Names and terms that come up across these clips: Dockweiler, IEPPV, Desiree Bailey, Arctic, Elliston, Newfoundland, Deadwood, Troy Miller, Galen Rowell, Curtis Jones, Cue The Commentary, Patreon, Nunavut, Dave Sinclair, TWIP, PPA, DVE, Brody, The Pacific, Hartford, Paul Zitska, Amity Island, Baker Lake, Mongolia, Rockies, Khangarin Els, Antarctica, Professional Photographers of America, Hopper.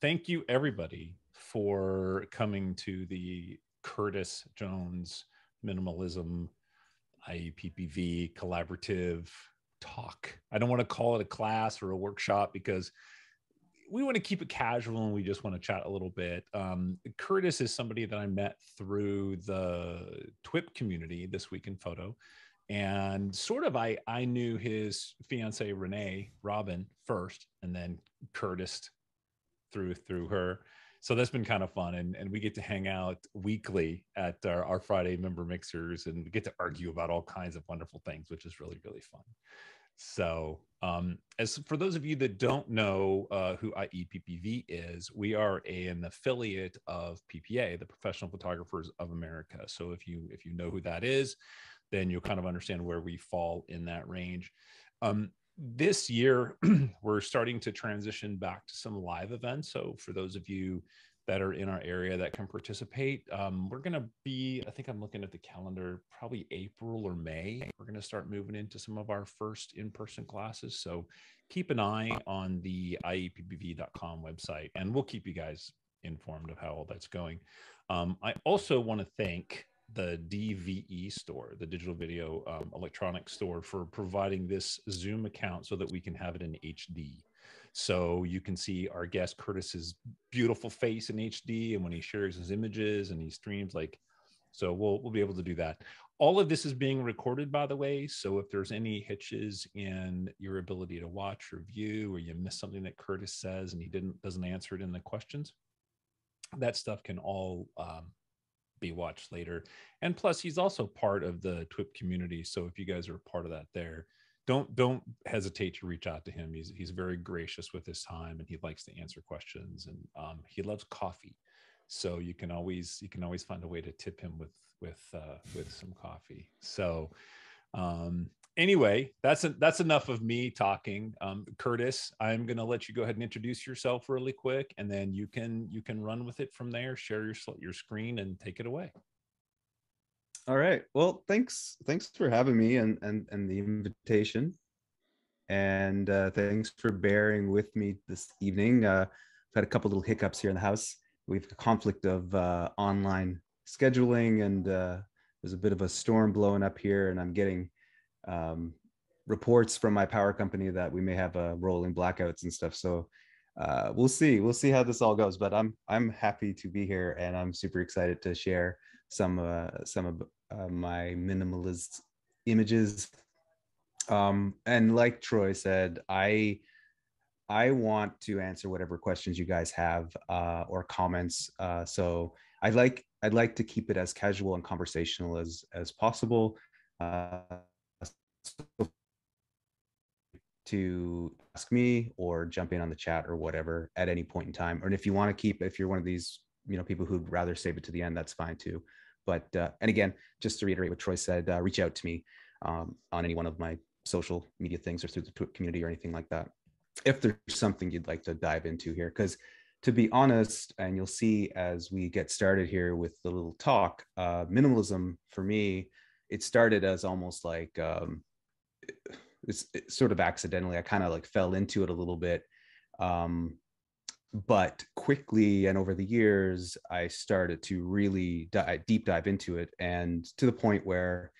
Thank you, everybody, for coming to the Curtis Jones Minimalism IEPPV Collaborative Talk. I don't want to call it a class or a workshop because we want to keep it casual and we just want to chat a little bit. Curtis is somebody that I met through the TWIP community, This Week in Photo. And sort of, I knew his fiance, Renee, Robin, first, and then Curtis through her. So that's been kind of fun. And we get to hang out weekly at our Friday member mixers, and we get to argue about all kinds of wonderful things, which is really, really fun. So as for those of you that don't know who IEPPV is, we are an affiliate of PPA, the Professional Photographers of America. So if you know who that is, then you'll kind of understand where we fall in that range. This year, we're starting to transition back to some live events. So for those of you that are in our area that can participate, we're going to be, I think I'm looking at the calendar, probably April or May. We're going to start moving into some of our first in-person classes. So keep an eye on the IEPPV.com website, and we'll keep you guys informed of how all that's going. I also want to thank the DVE store, the digital video electronic store, for providing this Zoom account so that we can have it in HD. So you can see our guest Curtis's beautiful face in HD, and when he shares his images and he streams, like, so we'll be able to do that. All of this is being recorded, by the way, so if there's any hitches in your ability to watch or view, or you miss something that Curtis says and he doesn't answer it in the questions, that stuff can all be watched later. And plus, he's also part of the TWIP community, so if you guys are part of that there, don't hesitate to reach out to him. He's very gracious with his time, and he likes to answer questions, and he loves coffee, so you can always find a way to tip him with some coffee. So anyway, that's enough of me talking. Curtis, I'm going to let you go ahead and introduce yourself really quick, and then you can run with it from there. Share your screen and take it away. All right. Well, thanks for having me and the invitation, and thanks for bearing with me this evening. I've had a couple little hiccups here in the house. We've a conflict of online scheduling, and there's a bit of a storm blowing up here, and I'm getting reports from my power company that we may have rolling blackouts and stuff. So we'll see how this all goes, but I'm happy to be here, and I'm super excited to share some of my minimalist images. And like Troy said, I want to answer whatever questions you guys have or comments. So I'd like to keep it as casual and conversational as possible. To ask me or jump in on the chat or whatever at any point in time, or if you're one of these people who'd rather save it to the end, that's fine too. But and again, just to reiterate what Troy said, reach out to me on any one of my social media things or through the Twitter community or anything like that if there's something you'd like to dive into here, because to be honest, and you'll see as we get started here with the little talk, minimalism for me, it started as almost like it's sort of accidentally. I kind of like fell into it a little bit, but quickly and over the years, I started to really deep dive into it, and to the point where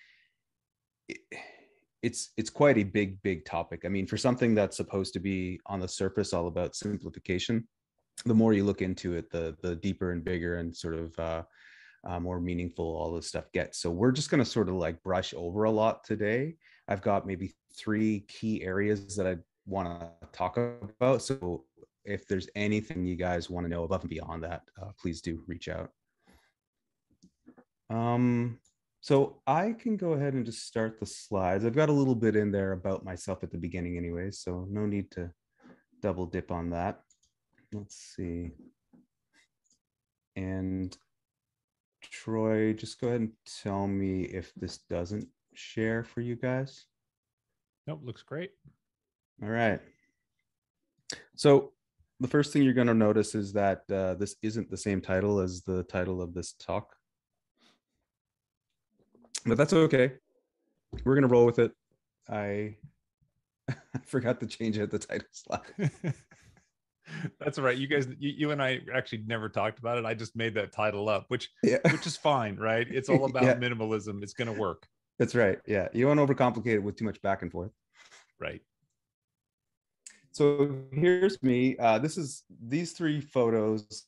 it's quite a big topic. I mean, for something that's supposed to be on the surface all about simplification, the more you look into it, the deeper and bigger and sort of more meaningful all this stuff gets. So we're just going to sort of like brush over a lot today. I've got maybe 3 key areas that I want to talk about. So if there's anything you guys want to know above and beyond that, please do reach out. So I can go ahead and just start the slides. I've got a little bit in there about myself at the beginning anyway, so no need to double dip on that. Let's see. And Troy, just go ahead and tell me if this doesn't share for you guys. Nope, looks great. All right. So the first thing you're going to notice is that this isn't the same title as the title of this talk, but that's okay. We're going to roll with it. I forgot to change it at the title slide. That's right. You guys, you and I actually never talked about it. I just made that title up, which is fine, right? It's all about minimalism. It's going to work. That's right. Yeah. You don't overcomplicate it with too much back and forth. Right. So here's me. These three photos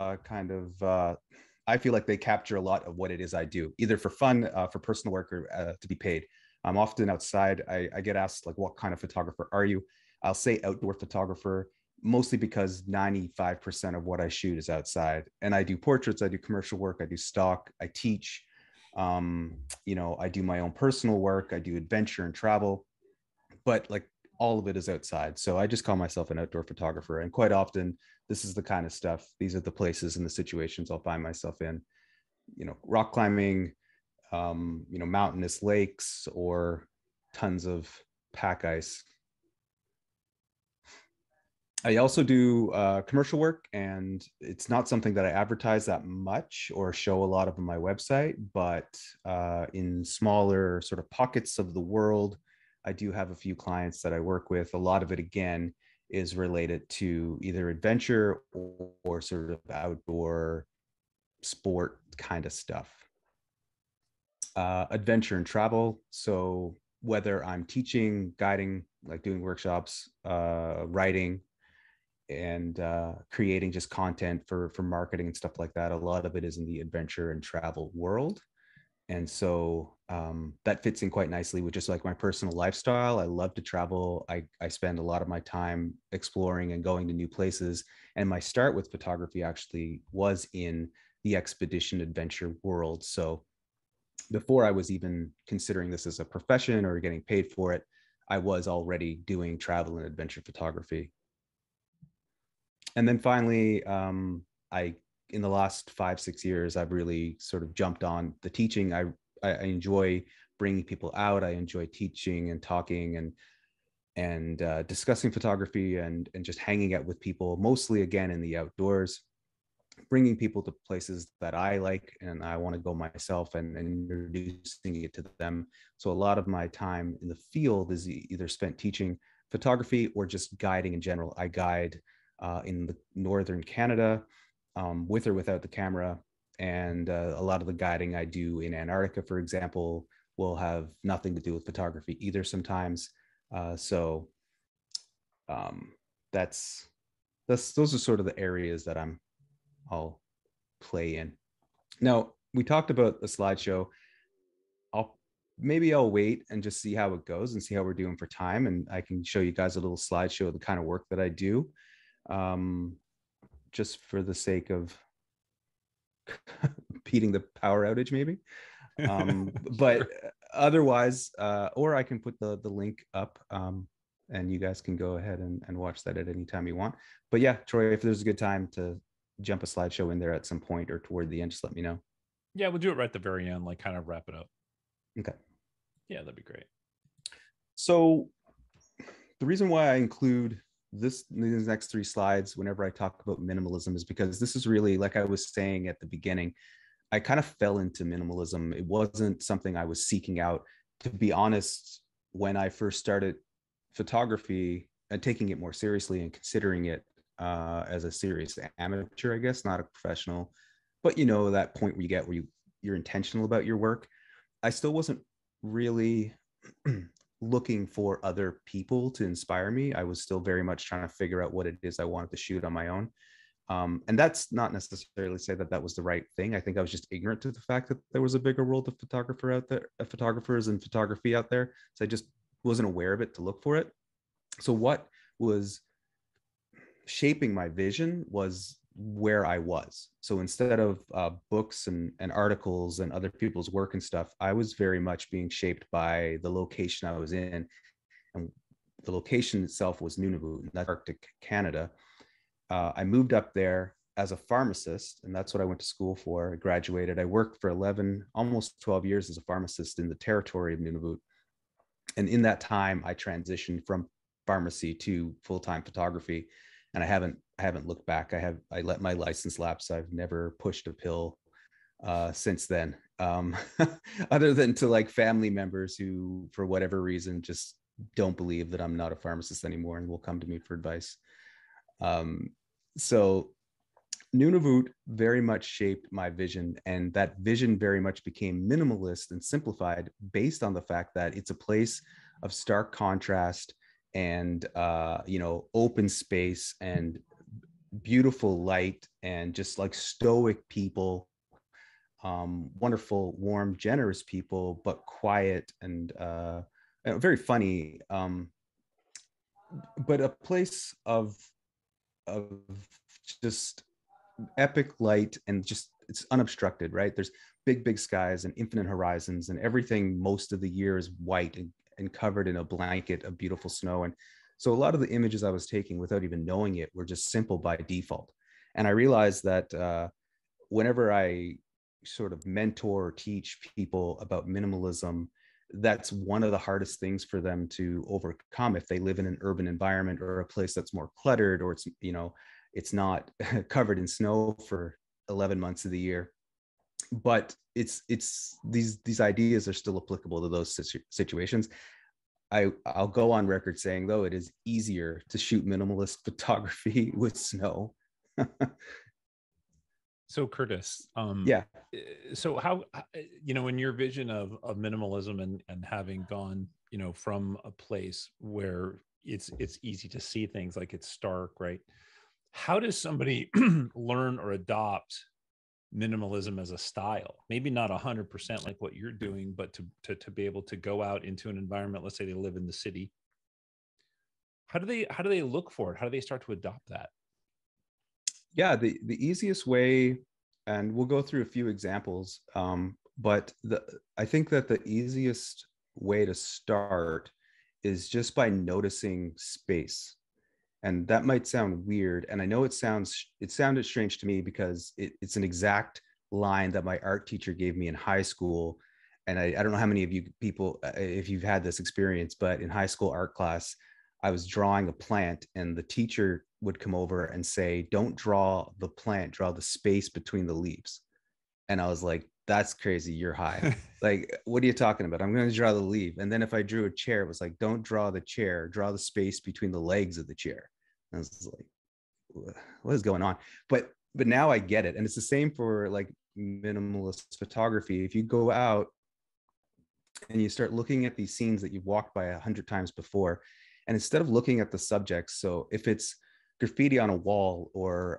I feel like they capture a lot of what it is I do, either for fun, for personal work, or to be paid. I'm often outside. I get asked, like, what kind of photographer are you? I'll say outdoor photographer, mostly because 95% of what I shoot is outside. And I do portraits, I do commercial work, I do stock, I teach, I do my own personal work, I do adventure and travel, but like all of it is outside. So I just call myself an outdoor photographer. And quite often, this is the kind of stuff, these are the places and the situations I'll find myself in, rock climbing, mountainous lakes, or tons of pack ice. I also do commercial work, and it's not something that I advertise that much or show a lot of on my website, but in smaller sort of pockets of the world, I do have a few clients that I work with. A lot of it, again, is related to either adventure or sort of outdoor sport kind of stuff. Adventure and travel. So whether I'm teaching, guiding, like doing workshops, writing, and creating just content for marketing and stuff like that, a lot of it is in the adventure and travel world. And so that fits in quite nicely with just like my personal lifestyle. I love to travel. I spend a lot of my time exploring and going to new places. And my start with photography actually was in the expedition adventure world. So before I was even considering this as a profession or getting paid for it, I was already doing travel and adventure photography. And then finally, in the last 5-6 years, I've really sort of jumped on the teaching. I enjoy bringing people out. I enjoy teaching and talking and discussing photography and just hanging out with people, mostly again in the outdoors, bringing people to places that I like and I want to go myself, and introducing it to them. So a lot of my time in the field is either spent teaching photography or just guiding in general. I guide in the northern Canada, with or without the camera, and a lot of the guiding I do in Antarctica, for example, will have nothing to do with photography either sometimes. Those are sort of the areas that I'll play in. Now, we talked about a slideshow. Maybe I'll wait and just see how it goes and see how we're doing for time, and I can show you guys a little slideshow of the kind of work that I do, just for the sake of beating the power outage, maybe. But otherwise, or I can put the link up, and you guys can go ahead and watch that at any time you want. But yeah, Troy, if there's a good time to jump a slideshow in there at some point or toward the end, just let me know. Yeah, we'll do it right at the very end, like kind of wrap it up. Okay. Yeah, that'd be great. So the reason why I include these next three slides whenever I talk about minimalism is because this is really, like I was saying at the beginning, I kind of fell into minimalism. It wasn't something I was seeking out. To be honest, when I first started photography and taking it more seriously and considering it as a serious amateur, I guess, not a professional, but that point where you get where you're intentional about your work, I still wasn't really looking for other people to inspire me. I was still very much trying to figure out what it is I wanted to shoot on my own. And that's not necessarily say that was the right thing. I think I was just ignorant to the fact that there was a bigger world of photographers and photography out there. So I just wasn't aware of it to look for it. So what was shaping my vision was where I was. So instead of books and articles and other people's work and stuff, I was very much being shaped by the location I was in. And the location itself was Nunavut, Antarctic Canada. I moved up there as a pharmacist, and that's what I went to school for. I graduated. I worked for almost 12 years as a pharmacist in the territory of Nunavut. And in that time, I transitioned from pharmacy to full-time photography. And I haven't looked back. I let my license lapse. I've never pushed a pill since then, other than to like family members who, for whatever reason, just don't believe that I'm not a pharmacist anymore and will come to me for advice. So Nunavut very much shaped my vision, and that vision very much became minimalist and simplified based on the fact that it's a place of stark contrast and, you know, open space and beautiful light and just like stoic people, wonderful, warm, generous people, but quiet and very funny, but a place of just epic light and just it's unobstructed, right? There's big, big skies and infinite horizons, and everything most of the year is white and covered in a blanket of beautiful snow. And so a lot of the images I was taking without even knowing it were just simple by default. And I realized that whenever I sort of mentor or teach people about minimalism, that's one of the hardest things for them to overcome if they live in an urban environment or a place that's more cluttered, or it's, you know, it's not covered in snow for 11 months of the year. But it's these ideas are still applicable to those situations. I'll go on record saying, though, it is easier to shoot minimalist photography with snow. So Curtis, yeah. So how, you know, in your vision of minimalism and having gone, you know, from a place where it's easy to see things, like it's stark, right? How does somebody learn or adopt minimalism as a style? Maybe not 100% like what you're doing, but to be able to go out into an environment, let's say they live in the city. How do they look for it? How do they start to adopt that? Yeah, the easiest way, and we'll go through a few examples, but I think that the easiest way to start is just by noticing space. And that might sound weird, and I know it sounded strange to me because it's an exact line that my art teacher gave me in high school. And I don't know how many of you people, if you've had this experience, but in high school art class, I was drawing a plant, and the teacher would come over and say, "Don't draw the plant, draw the space between the leaves." And I was like, "That's crazy. You're high." Like, what are you talking about? I'm going to draw the leaf. And then if I drew a chair, it was like, "Don't draw the chair, draw the space between the legs of the chair." And I was like, what is going on? But now I get it. And it's the same for like minimalist photography. If you go out and you start looking at these scenes that you've walked by 100 times before, and instead of looking at the subjects, so if it's graffiti on a wall or,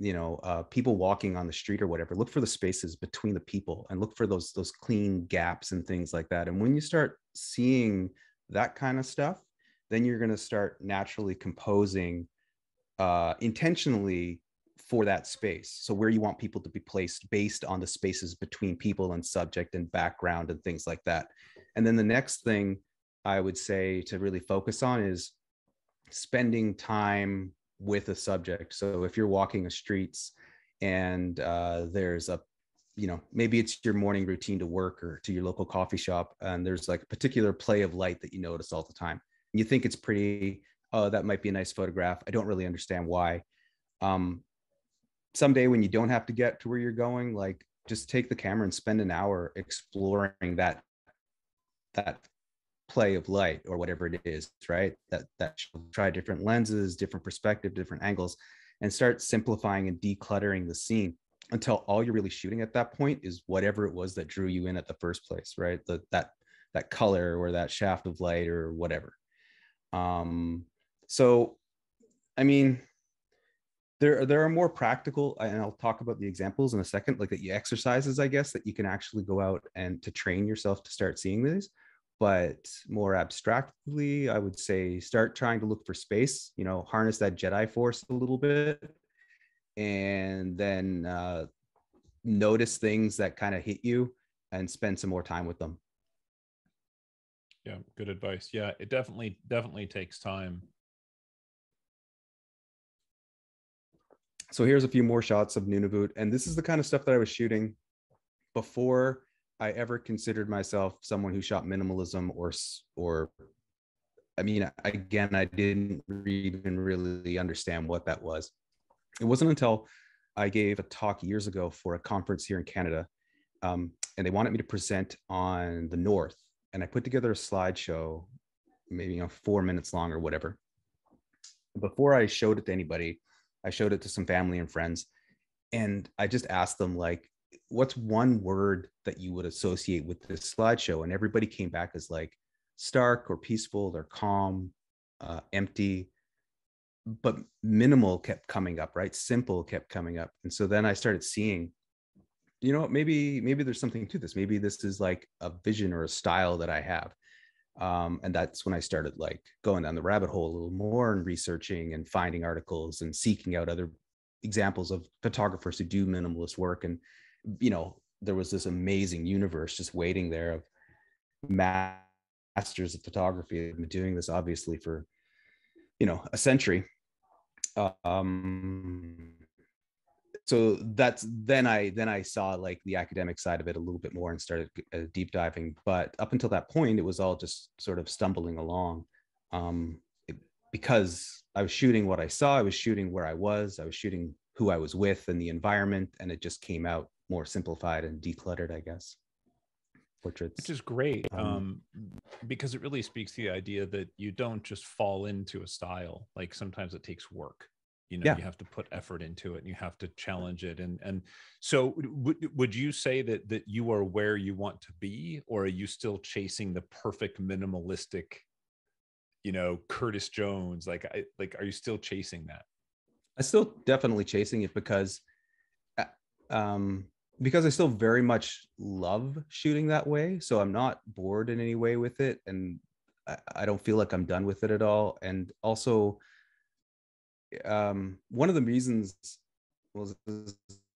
you know, people walking on the street or whatever, look for the spaces between the people and look for those clean gaps and things like that. And when you start seeing that kind of stuff, then you're going to start naturally composing intentionally for that space. So where you want people to be placed based on the spaces between people and subject and background and things like that. And then the next thing I would say to really focus on is spending time with a subject. So if you're walking the streets and there's a, you know, maybe it's your morning routine to work or to your local coffee shop, and there's like a particular play of light that you notice all the time. And you think it's pretty, oh, that might be a nice photograph. I don't really understand why. Someday when you don't have to get to where you're going, like just take the camera and spend an hour exploring that play of light or whatever it is, right? That should try different lenses, different perspective, different angles, and start simplifying and decluttering the scene until all you're really shooting at that point is whatever it was that drew you in at the first place, right? That color or that shaft of light or whatever. So, I mean, there are more practical, and I'll talk about the examples in a second, like the exercises, I guess, that you can actually go out and to train yourself to start seeing these. But more abstractly, I would say start trying to look for space, you know, harness that Jedi force a little bit, and then notice things that kind of hit you and spend some more time with them. Yeah, good advice. Yeah, it definitely takes time. So here's a few more shots of Nunavut. And this is the kind of stuff that I was shooting before I ever considered myself someone who shot minimalism or I mean, again, I didn't even really understand what that was. It wasn't until I gave a talk years ago for a conference here in Canada, and they wanted me to present on the North, and I put together a slideshow, maybe 4 minutes long or whatever. before I showed it to anybody, I showed it to some family and friends, and I just asked them, like, what's one word that you would associate with this slideshow? And everybody came back as like stark or peaceful or calm, empty, but minimal kept coming up, right? Simple kept coming up. And so then I started seeing, you know, maybe there's something to this. Maybe this is like a vision or a style that I have. And that's when I started like going down the rabbit hole a little more and researching and finding articles and seeking out other examples of photographers who do minimalist work. And, you know, there was this amazing universe just waiting there of masters of photography. I've been doing this obviously for, you know, a century. So that's, then I saw like the academic side of it a little bit more and started deep diving. But up until that point, it was all just sort of stumbling along, because I was shooting what I saw, I was shooting where I was shooting who I was with and the environment, and it just came out more simplified and decluttered, I guess. Portraits. Which is great, because it really speaks to the idea that you don't just fall into a style. Like sometimes it takes work. You know, yeah. You have to put effort into it and you have to challenge it. And so would you say that you are where you want to be, or are you still chasing the perfect minimalistic, you know, Curtis Jones? Like, are you still chasing that? I'm still definitely chasing it because I still very much love shooting that way. So I'm not bored in any way with it. And I don't feel like I'm done with it at all. And also, one of the reasons this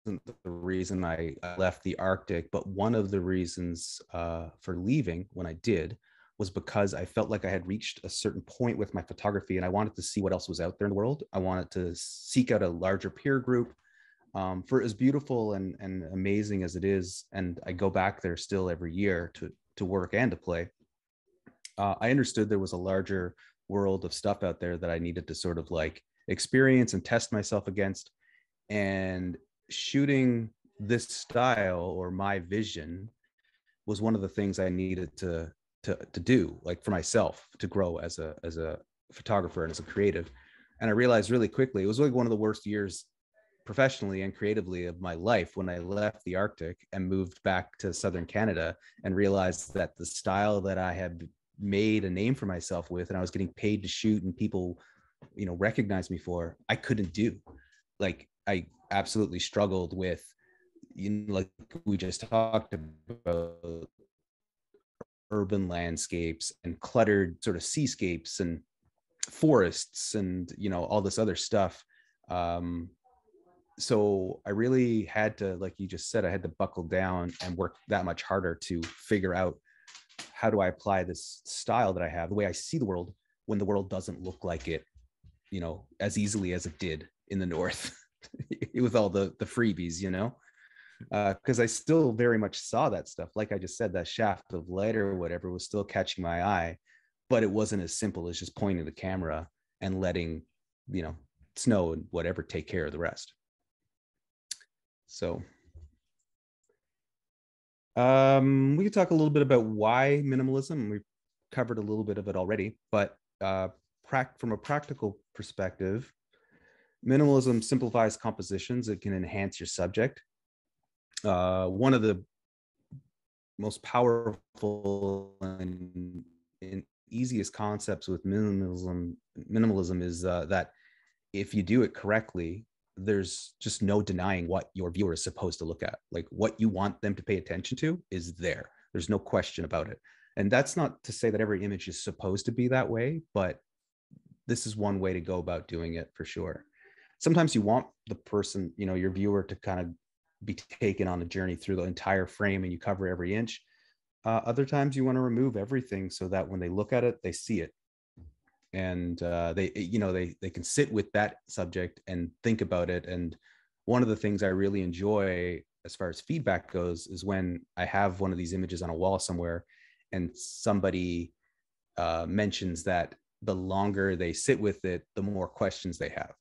isn't the reason I left the Arctic, but one of the reasons for leaving when I did was because I felt like I had reached a certain point with my photography, and I wanted to see what else was out there in the world. I wanted to seek out a larger peer group, for as beautiful and amazing as it is. And I go back there still every year to work and to play. I understood there was a larger world of stuff out there that I needed to sort of like experience and test myself against, and shooting this style or my vision was one of the things I needed to do, like for myself, to grow as a photographer and as a creative. And I realized really quickly, it was like one of the worst years professionally and creatively of my life when I left the Arctic and moved back to Southern Canada, and realized that the style that I had made a name for myself with, and I was getting paid to shoot and people, you know, recognize me for, I couldn't do. Like, I absolutely struggled with, you know, like we just talked about, urban landscapes and cluttered sort of seascapes and forests and, you know, all this other stuff. So I really had to, like you just said, I had to buckle down and work that much harder to figure out, how do I apply this style that I have, the way I see the world, when the world doesn't look like it, you know, as easily as it did in the North with all the freebies, you know, because I still very much saw that stuff. Like I just said, that shaft of light or whatever was still catching my eye, but it wasn't as simple as just pointing the camera and letting, you know, snow and whatever take care of the rest. So we could talk a little bit about why minimalism. We've covered a little bit of it already, but from a practical perspective, minimalism simplifies compositions. It can enhance your subject. One of the most powerful and easiest concepts with minimalism is that if you do it correctly, there's just no denying what your viewer is supposed to look at. Like, what you want them to pay attention to is there. There's no question about it. And that's not to say that every image is supposed to be that way, but this is one way to go about doing it for sure. Sometimes you want the person, you know, your viewer to kind of be taken on a journey through the entire frame and you cover every inch. Other times you want to remove everything so that when they look at it, they see it. And they can sit with that subject and think about it. And one of the things I really enjoy as far as feedback goes is when I have one of these images on a wall somewhere and somebody mentions that the longer they sit with it, the more questions they have,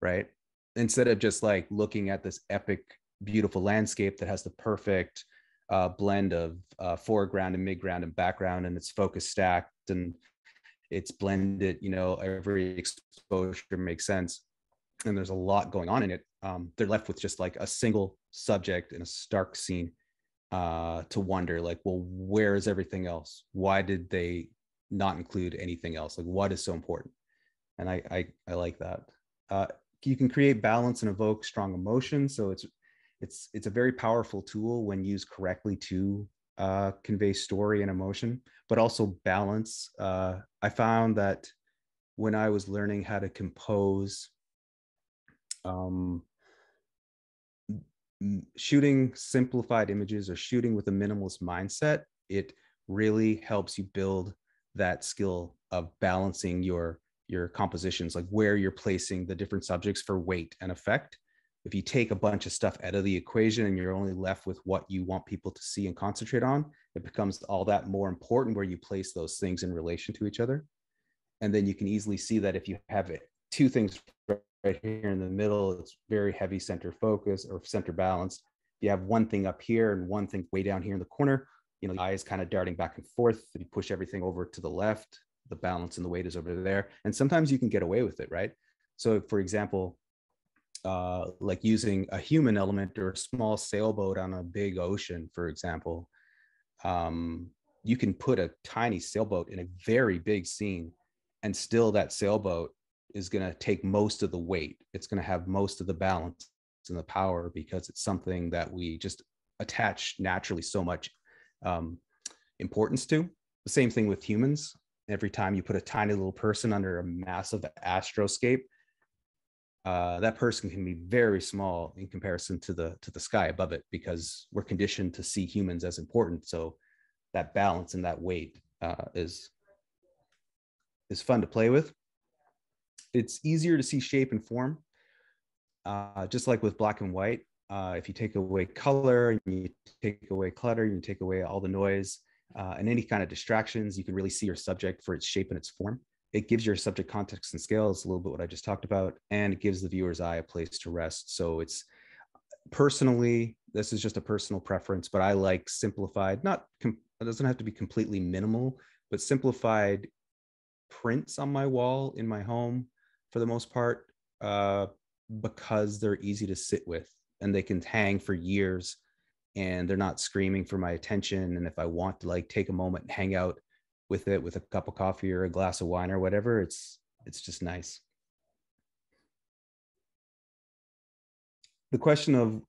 right? Instead of just like looking at this epic, beautiful landscape that has the perfect blend of foreground and midground and background, and it's focus stacked and It's blended, you know, every exposure makes sense. And there's a lot going on in it. They're left with just like a single subject and a stark scene to wonder, like, well, where is everything else? Why did they not include anything else? Like, what is so important? And I like that. You can create balance and evoke strong emotion. So it's a very powerful tool when used correctly to convey story and emotion, but also balance. I found that when I was learning how to compose, shooting simplified images or shooting with a minimalist mindset, it really helps you build that skill of balancing your compositions, like where you're placing the different subjects for weight and effect. If you take a bunch of stuff out of the equation and you're only left with what you want people to see and concentrate on, it becomes all that more important where you place those things in relation to each other. And then you can easily see that if you have it, two things right here in the middle, it's very heavy center focus or center balance. If you have one thing up here and one thing way down here in the corner, you know, the eye is kind of darting back and forth. If you push everything over to the left, the balance and the weight is over there. And sometimes you can get away with it, right? So for example, like using a human element or a small sailboat on a big ocean, for example, you can put a tiny sailboat in a very big scene and still that sailboat is going to take most of the weight. It's going to have most of the balance and the power because it's something that we just attach naturally so much importance to. The same thing with humans. Every time you put a tiny little person under a massive astroscape, that person can be very small in comparison to the sky above it because we're conditioned to see humans as important. So that balance and that weight is fun to play with. It's easier to see shape and form, just like with black and white. If you take away color, and you take away clutter, you take away all the noise and any kind of distractions, you can really see your subject for its shape and its form. It gives your subject context and scales, a little bit what I just talked about, and it gives the viewer's eye a place to rest. So it's personally, this is just a personal preference, but I like simplified, it doesn't have to be completely minimal, but simplified prints on my wall in my home for the most part, because they're easy to sit with and they can hang for years and they're not screaming for my attention. And if I want to like take a moment and hang out with it, with a cup of coffee or a glass of wine or whatever, it's just nice. The question of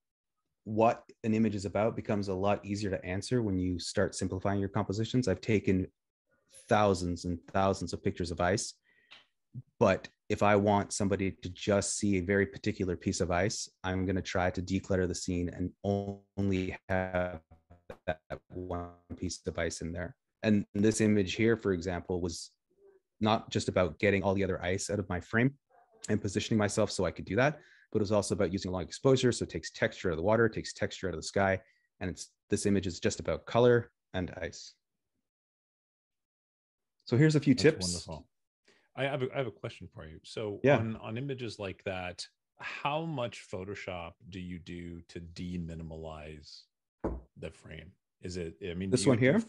what an image is about becomes a lot easier to answer when you start simplifying your compositions. I've taken thousands and thousands of pictures of ice, but if I want somebody to just see a very particular piece of ice, I'm going to try to declutter the scene and only have that one piece of ice in there. And this image here, for example, was not just about getting all the other ice out of my frame and positioning myself so I could do that, but it was also about using long exposure. So it takes texture out of the water, it takes texture out of the sky. And this image is just about color and ice. So here's a few tips. Wonderful. I have a question for you. So yeah. on images like that, how much Photoshop do you do to de-minimalize the frame? Is it, I mean, this one here?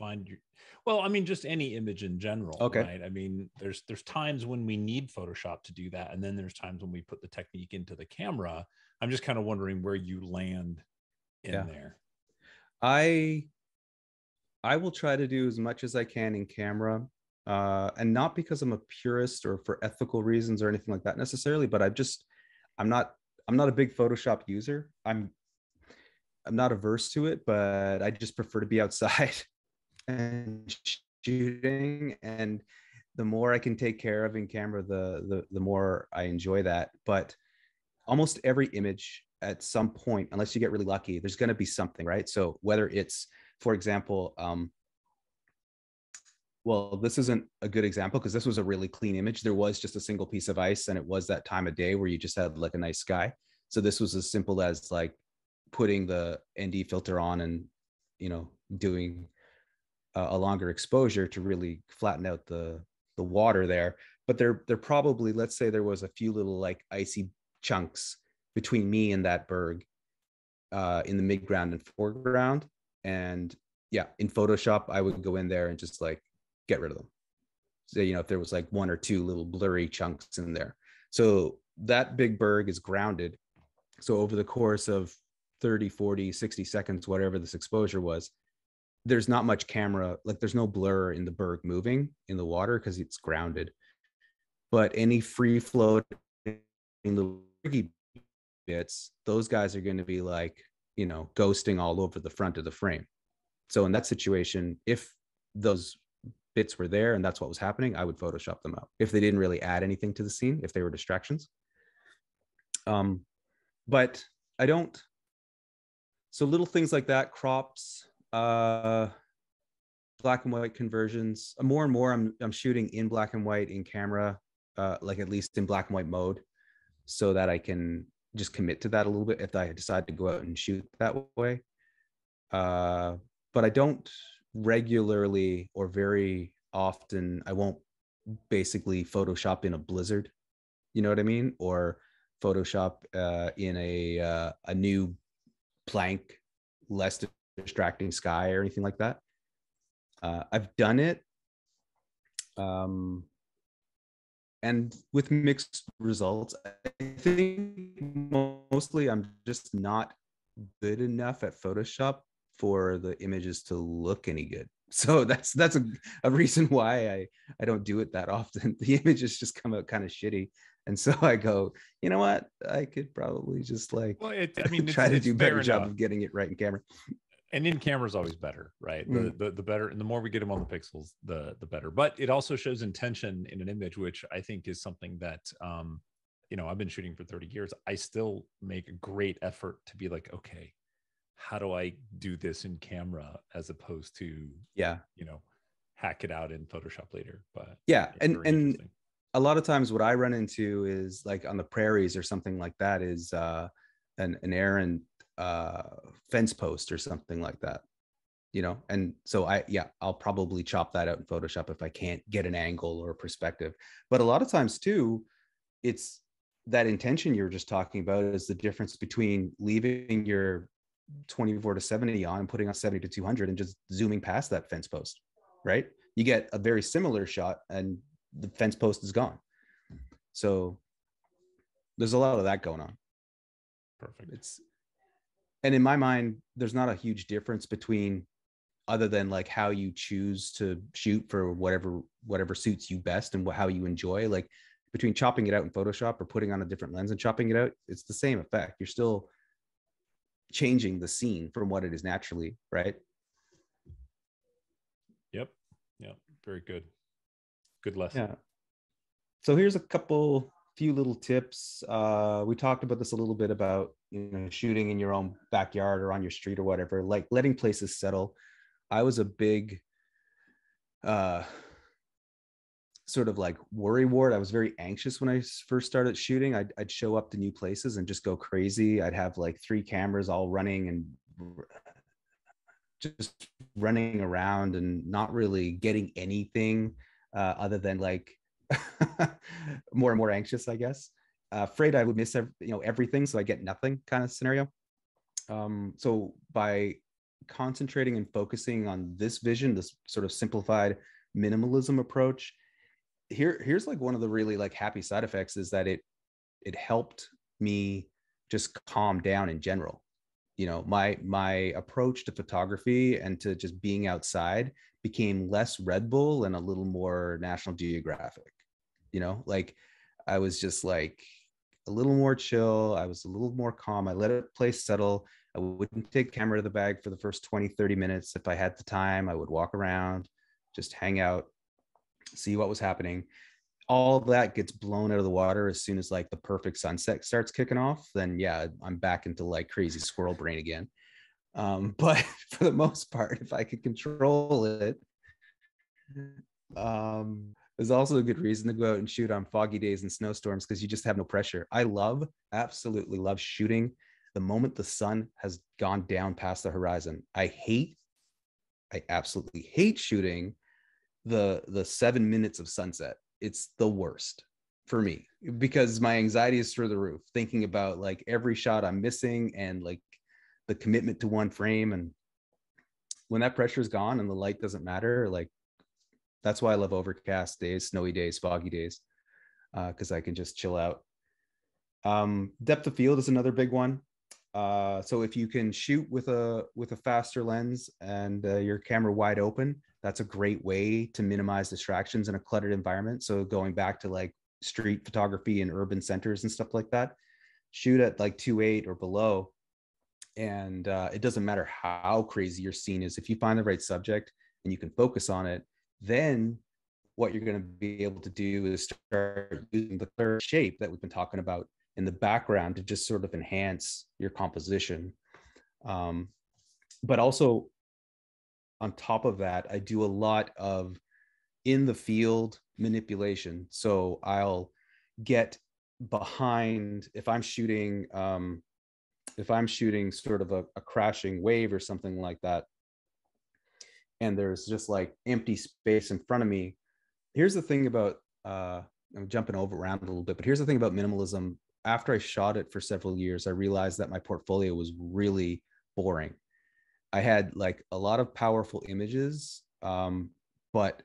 Well, I mean, just any image in general, okay. Right? I mean, there's times when we need Photoshop to do that. And then there's times when we put the technique into the camera. I'm just kind of wondering where you land in there. I will try to do as much as I can in camera. And not because I'm a purist or for ethical reasons or anything like that necessarily, but I'm not a big Photoshop user. I'm not averse to it, but I just prefer to be outside and shooting. And the more I can take care of in camera, the more I enjoy that. But almost every image at some point, unless you get really lucky, there's going to be something, right? So whether it's, for example, well, this isn't a good example because this was a really clean image. There was just a single piece of ice and it was that time of day where you just had like a nice sky. So this was as simple as like putting the ND filter on and, you know, doing a longer exposure to really flatten out the water there. But there probably, let's say there was a few little like icy chunks between me and that berg in the midground and foreground. And yeah, in Photoshop, I would go in there and just like get rid of them. So, you know, if there was like one or two little blurry chunks in there. So that big berg is grounded. So over the course of 30, 40, 60 seconds, whatever this exposure was, there's not much camera, like there's no blur in the berg moving in the water because it's grounded. But any free floating little bits, those guys are going to be like, you know, ghosting all over the front of the frame. So in that situation, if those bits were there and that's what was happening, I would Photoshop them out if they didn't really add anything to the scene, if they were distractions. But I don't, so little things like that, crops, black and white conversions. More and more, I'm shooting in black and white in camera, like at least in black and white mode, so that I can just commit to that a little bit if I decide to go out and shoot that way. But I don't regularly or very often, I won't basically Photoshop in a blizzard, you know what I mean? Or Photoshop in a new plank, less distracting sky or anything like that. I've done it, and with mixed results. I think mostly I'm just not good enough at Photoshop for the images to look any good. So that's a reason why I don't do it that often. The images just come out kind of shitty. And so I go, you know what? I could probably just like, well, try to do a better job of getting it right in camera. And in camera is always better, right? The better, and the more we get them on the pixels, the better. But it also shows intention in an image, which I think is something that, you know, I've been shooting for 30 years. I still make a great effort to be like, okay, how do I do this in camera as opposed to, yeah, you know, hack it out in Photoshop later. But yeah, and a lot of times what I run into is like on the prairies or something like that is an errant fence post or something like that, you know? And so I'll probably chop that out in Photoshop if I can't get an angle or a perspective. But a lot of times too, it's that intention you were just talking about is the difference between leaving your 24 to 70 on and putting on 70 to 200 and just zooming past that fence post, right? You get a very similar shot and the fence post is gone. So there's a lot of that going on. Perfect. And in my mind, there's not a huge difference between, other than like how you choose to shoot for whatever suits you best and how you enjoy, like between chopping it out in Photoshop or putting on a different lens and chopping it out, it's the same effect. You're still changing the scene from what it is naturally, right? Yep. Yep. Very good. Good lesson. Yeah. So here's a few little tips. We talked about this a little bit about, you know, shooting in your own backyard or on your street or whatever, like letting places settle. I was a big sort of like worrywart. I was very anxious when I first started shooting. I'd show up to new places and just go crazy. I'd have like 3 cameras all running and just running around and not really getting anything other than like more and more anxious, I guess. Afraid I would miss everything, so I get nothing kind of scenario. So by concentrating and focusing on this vision, this sort of simplified minimalism approach, here's like one of the really like happy side effects is that it helped me just calm down in general. You know, my approach to photography and to just being outside became less Red Bull and a little more National Geographic. You know, like I was just like a little more chill. I was a little more calm. I let a place settle. I wouldn't take camera to the bag for the first 20, 30 minutes. If I had the time, I would walk around, just hang out, see what was happening. All that gets blown out of the water as soon as like the perfect sunset starts kicking off. Then yeah, I'm back into like crazy squirrel brain again. But for the most part, if I could control it, there's also a good reason to go out and shoot on foggy days and snowstorms because you just have no pressure. I absolutely love shooting the moment the sun has gone down past the horizon. I absolutely hate shooting the 7 minutes of sunset. It's the worst for me because my anxiety is through the roof, thinking about like every shot I'm missing and like the commitment to one frame. And when that pressure is gone and the light doesn't matter, like, That's why I love overcast days, snowy days, foggy days, because I can just chill out. Depth of field is another big one. So if you can shoot with a faster lens and your camera wide open, that's a great way to minimize distractions in a cluttered environment. So going back to like street photography and urban centers and stuff like that, shoot at like 2.8 or below. And it doesn't matter how crazy your scene is. If you find the right subject and you can focus on it, then what you're going to be able to do is start using the third shape that we've been talking about in the background to just sort of enhance your composition. But also on top of that, I do a lot of in the field manipulation. So I'll get behind, if I'm shooting sort of a crashing wave or something like that, and there's just like empty space in front of me. Here's the thing about, I'm jumping over around a little bit, but here's the thing about minimalism. After I shot it for several years, I realized that my portfolio was really boring. I had like a lot of powerful images, but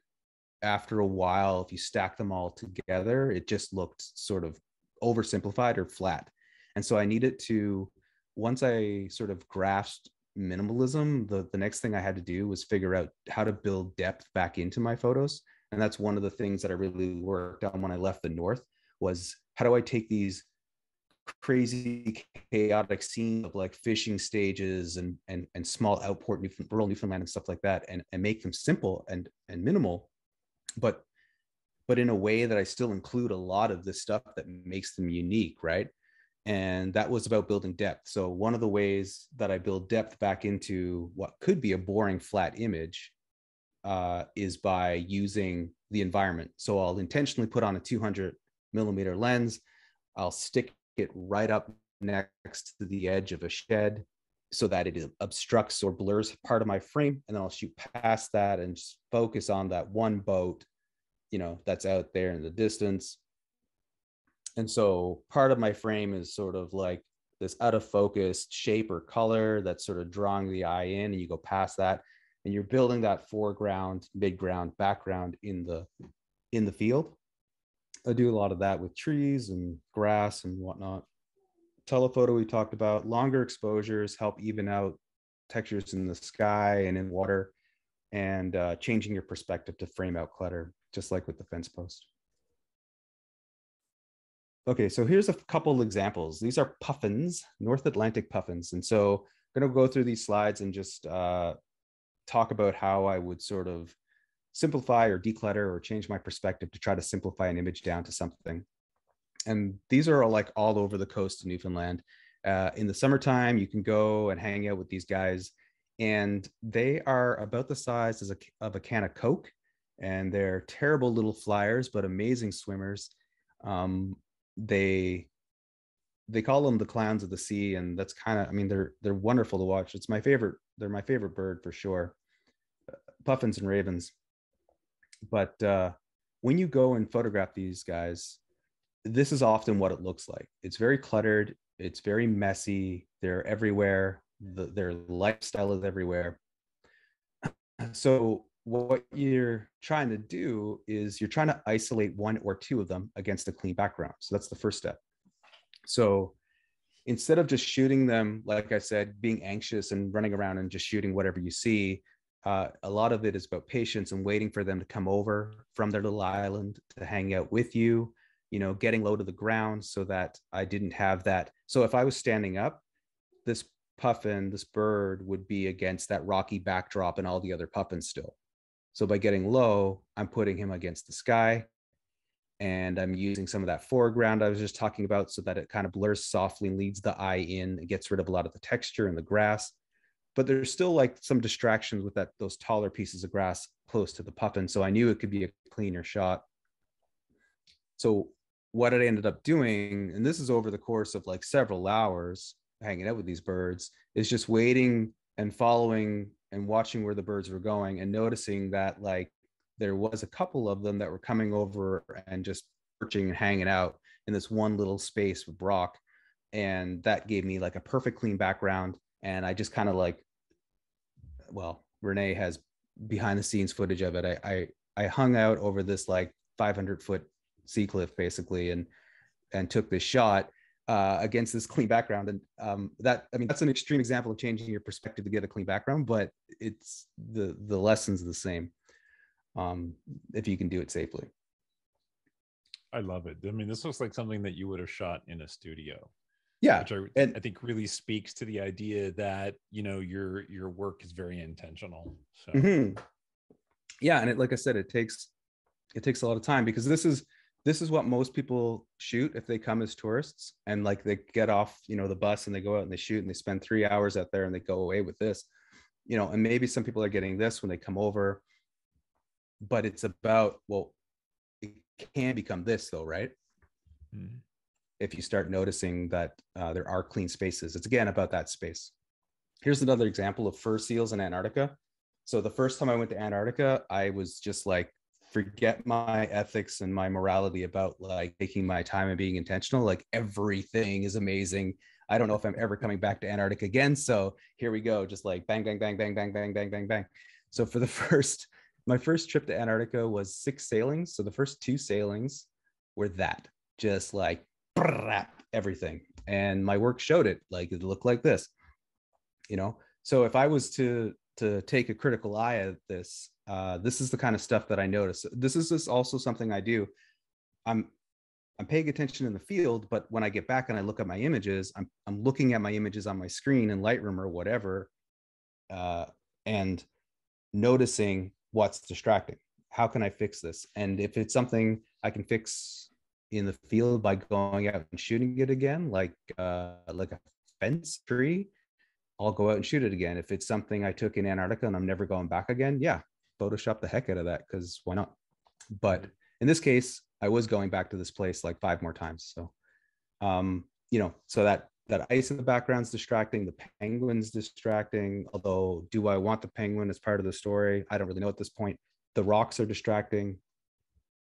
after a while, if you stack them all together, it just looked sort of oversimplified or flat. And so I needed to, once I sort of grasped minimalism, the next thing I had to do was figure out how to build depth back into my photos. And that's one of the things that I really worked on when I left the North was, how do I take these crazy chaotic scenes of like fishing stages and small outport rural Newfoundland and stuff like that and make them simple and minimal, but in a way that I still include a lot of the stuff that makes them unique, right? And that was about building depth. So one of the ways that I build depth back into what could be a boring flat image is by using the environment. So I'll intentionally put on a 200mm lens. I'll stick it right up next to the edge of a shed so that it obstructs or blurs part of my frame. And then I'll shoot past that and just focus on that one boat, you know, that's out there in the distance. And so part of my frame is sort of like this out of focus shape or color that's sort of drawing the eye in, and you go past that and you're building that foreground, midground, background in the field. I do a lot of that with trees and grass and whatnot. Telephoto we talked about. Longer exposures help even out textures in the sky and in water, and changing your perspective to frame out clutter, just like with the fence post. Okay, so here's a couple examples. These are puffins, North Atlantic puffins. And so I'm gonna go through these slides and just talk about how I would sort of simplify or declutter or change my perspective to try to simplify an image down to something. And these are like all over the coast of Newfoundland. In the summertime, you can go and hang out with these guys, and they are about the size of a can of Coke, and they're terrible little flyers, but amazing swimmers. They call them the clowns of the sea, and that's kind of, I mean, they're wonderful to watch. It's my favorite. They're my favorite bird for sure. Puffins and ravens. But when you go and photograph these guys, this is often what it looks like. It's very cluttered. It's very messy. They're everywhere. Their lifestyle is everywhere. So what you're trying to do is you're trying to isolate one or two of them against a clean background. So that's the first step. So instead of just shooting them, like I said, being anxious and running around and just shooting whatever you see, a lot of it is about patience and waiting for them to come over from their little island to hang out with you, you know, getting low to the ground so that I didn't have that. So if I was standing up, this puffin, this bird would be against that rocky backdrop and all the other puffins still. So by getting low, I'm putting him against the sky, and I'm using some of that foreground I was just talking about so that it kind of blurs softly, leads the eye in, and gets rid of a lot of the texture and the grass. But there's still like some distractions with that, those taller pieces of grass close to the puffin. So I knew it could be a cleaner shot. So what I ended up doing, and this is over the course of like several hours hanging out with these birds, is just waiting and following and watching where the birds were going and noticing that like there was a couple of them that were coming over and just perching and hanging out in this one little space with rock. And that gave me like a perfect clean background. And I just kind of like, well, Renee has behind the scenes footage of it. I I hung out over this like 500-foot sea cliff basically, and took this shot against this clean background. And that, I mean, that's an extreme example of changing your perspective to get a clean background, but it's the lesson's the same if you can do it safely. I love it. I mean, this looks like something that you would have shot in a studio. Yeah. Which I think really speaks to the idea that, you know, your work is very intentional. So. Mm-hmm. Yeah. And it, like I said, it takes a lot of time, because this is what most people shoot if they come as tourists, and like they get off, you know, the bus and they go out and they shoot and they spend 3 hours out there and they go away with this, you know, and maybe some people are getting this when they come over, but it's about, well, it can become this though, right? Mm-hmm. If you start noticing that there are clean spaces, it's again about that space. Here's another example of fur seals in Antarctica. So the first time I went to Antarctica, I was just like, forget my ethics and my morality about like taking my time and being intentional. Like everything is amazing. I don't know if I'm ever coming back to Antarctica again. So here we go. Just like bang, bang, bang, bang, bang, bang, bang, bang, bang. So for my first trip to Antarctica was 6 sailings. So the first 2 sailings were that, just like everything. And my work showed it, like it looked like this, you know? So if I was to take a critical eye at this, this is the kind of stuff that I notice. This is also something I do. I'm paying attention in the field, but when I get back and I look at my images, I'm looking at my images on my screen in Lightroom or whatever, and noticing what's distracting. How can I fix this? And if it's something I can fix in the field by going out and shooting it again, like a fence tree, I'll go out and shoot it again. If it's something I took in Antarctica and I'm never going back again, yeah, Photoshop the heck out of that, because why not? But in this case, I was going back to this place like 5 more times. So, you know, so that ice in the background's distracting, the penguin's distracting, although do I want the penguin as part of the story? I don't really know at this point. The rocks are distracting.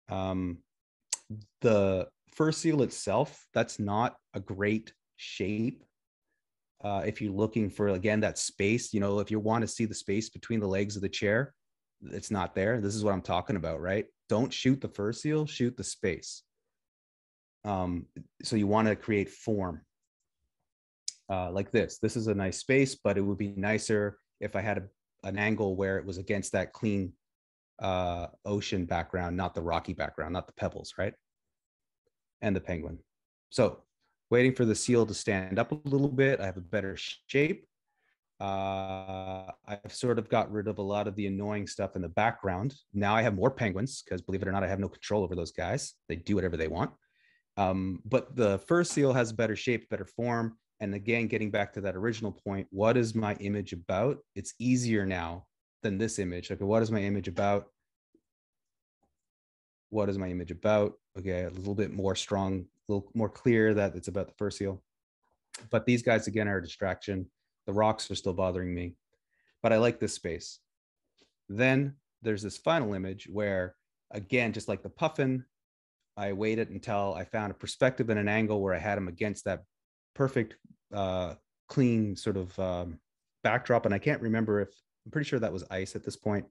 The fur seal itself, that's not a great shape. If you're looking for, again, that space, you know, if you want to see the space between the legs of the chair, it's not there. This is what I'm talking about, right? Don't shoot the fur seal, shoot the space. So you want to create form like this. This is a nice space, but it would be nicer if I had an angle where it was against that clean ocean background, not the rocky background, not the pebbles, right? And the penguin. So waiting for the seal to stand up a little bit. I have a better shape. I've sort of got rid of a lot of the annoying stuff in the background. Now I have more penguins, because believe it or not, I have no control over those guys. They do whatever they want. But the fur seal has better shape, better form. And again, getting back to that original point, what is my image about? It's easier now than this image. Okay, what is my image about? What is my image about? Okay, a little bit more strong, a little more clear that it's about the fur seal. But these guys, again, are a distraction. The rocks are still bothering me, but I like this space. Then there's this final image where, again, just like the puffin, I waited until I found a perspective and an angle where I had him against that perfect, clean sort of backdrop. And I can't remember if, I'm pretty sure that was ice at this point.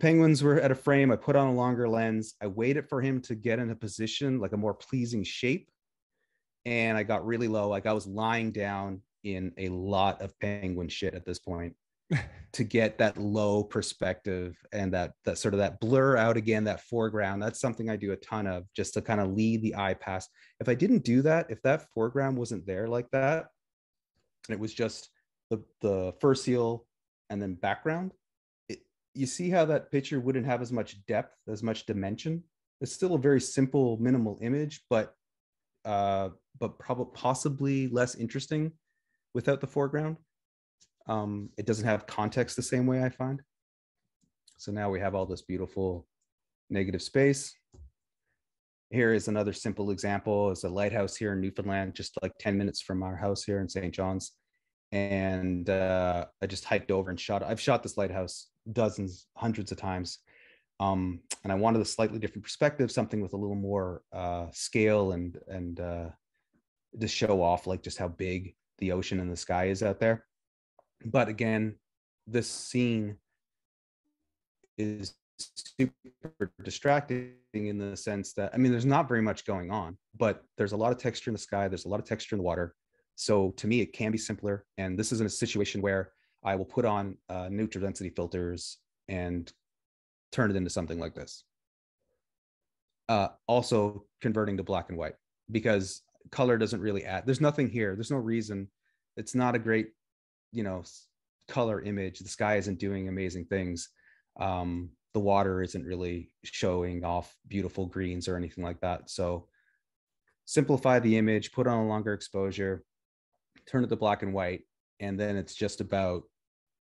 Penguins were at a frame. I put on a longer lens. I waited for him to get in a position, like a more pleasing shape. And I got really low. Like I was lying down in a lot of penguin shit at this point to get that low perspective and that sort of that blur out again, that foreground. That's something I do a ton of, just to kind of lead the eye past. If I didn't do that, if that foreground wasn't there like that, and it was just the fur seal and then background, you see how that picture wouldn't have as much depth, as much dimension. It's still a very simple, minimal image, but probably possibly less interesting without the foreground. It doesn't have context the same way, I find. So now we have all this beautiful negative space. Here is another simple example. It's a lighthouse here in Newfoundland, just like 10 minutes from our house here in St. John's. And I just hiked over and shot. I've shot this lighthouse dozens, hundreds of times. And I wanted a slightly different perspective, something with a little more scale and to show off like just how big the ocean and the sky is out there. But again, this scene is super distracting in the sense that, I mean, there's not very much going on, but there's a lot of texture in the sky. There's a lot of texture in the water. So to me, it can be simpler. And this is in a situation where I will put on neutral density filters and turn it into something like this. Also converting to black and white, because color doesn't really add. There's nothing here. There's no reason. It's not a great, you know, color image. The sky isn't doing amazing things. The water isn't really showing off beautiful greens or anything like that. So simplify the image, put on a longer exposure, turn it to black and white, and then it's just about,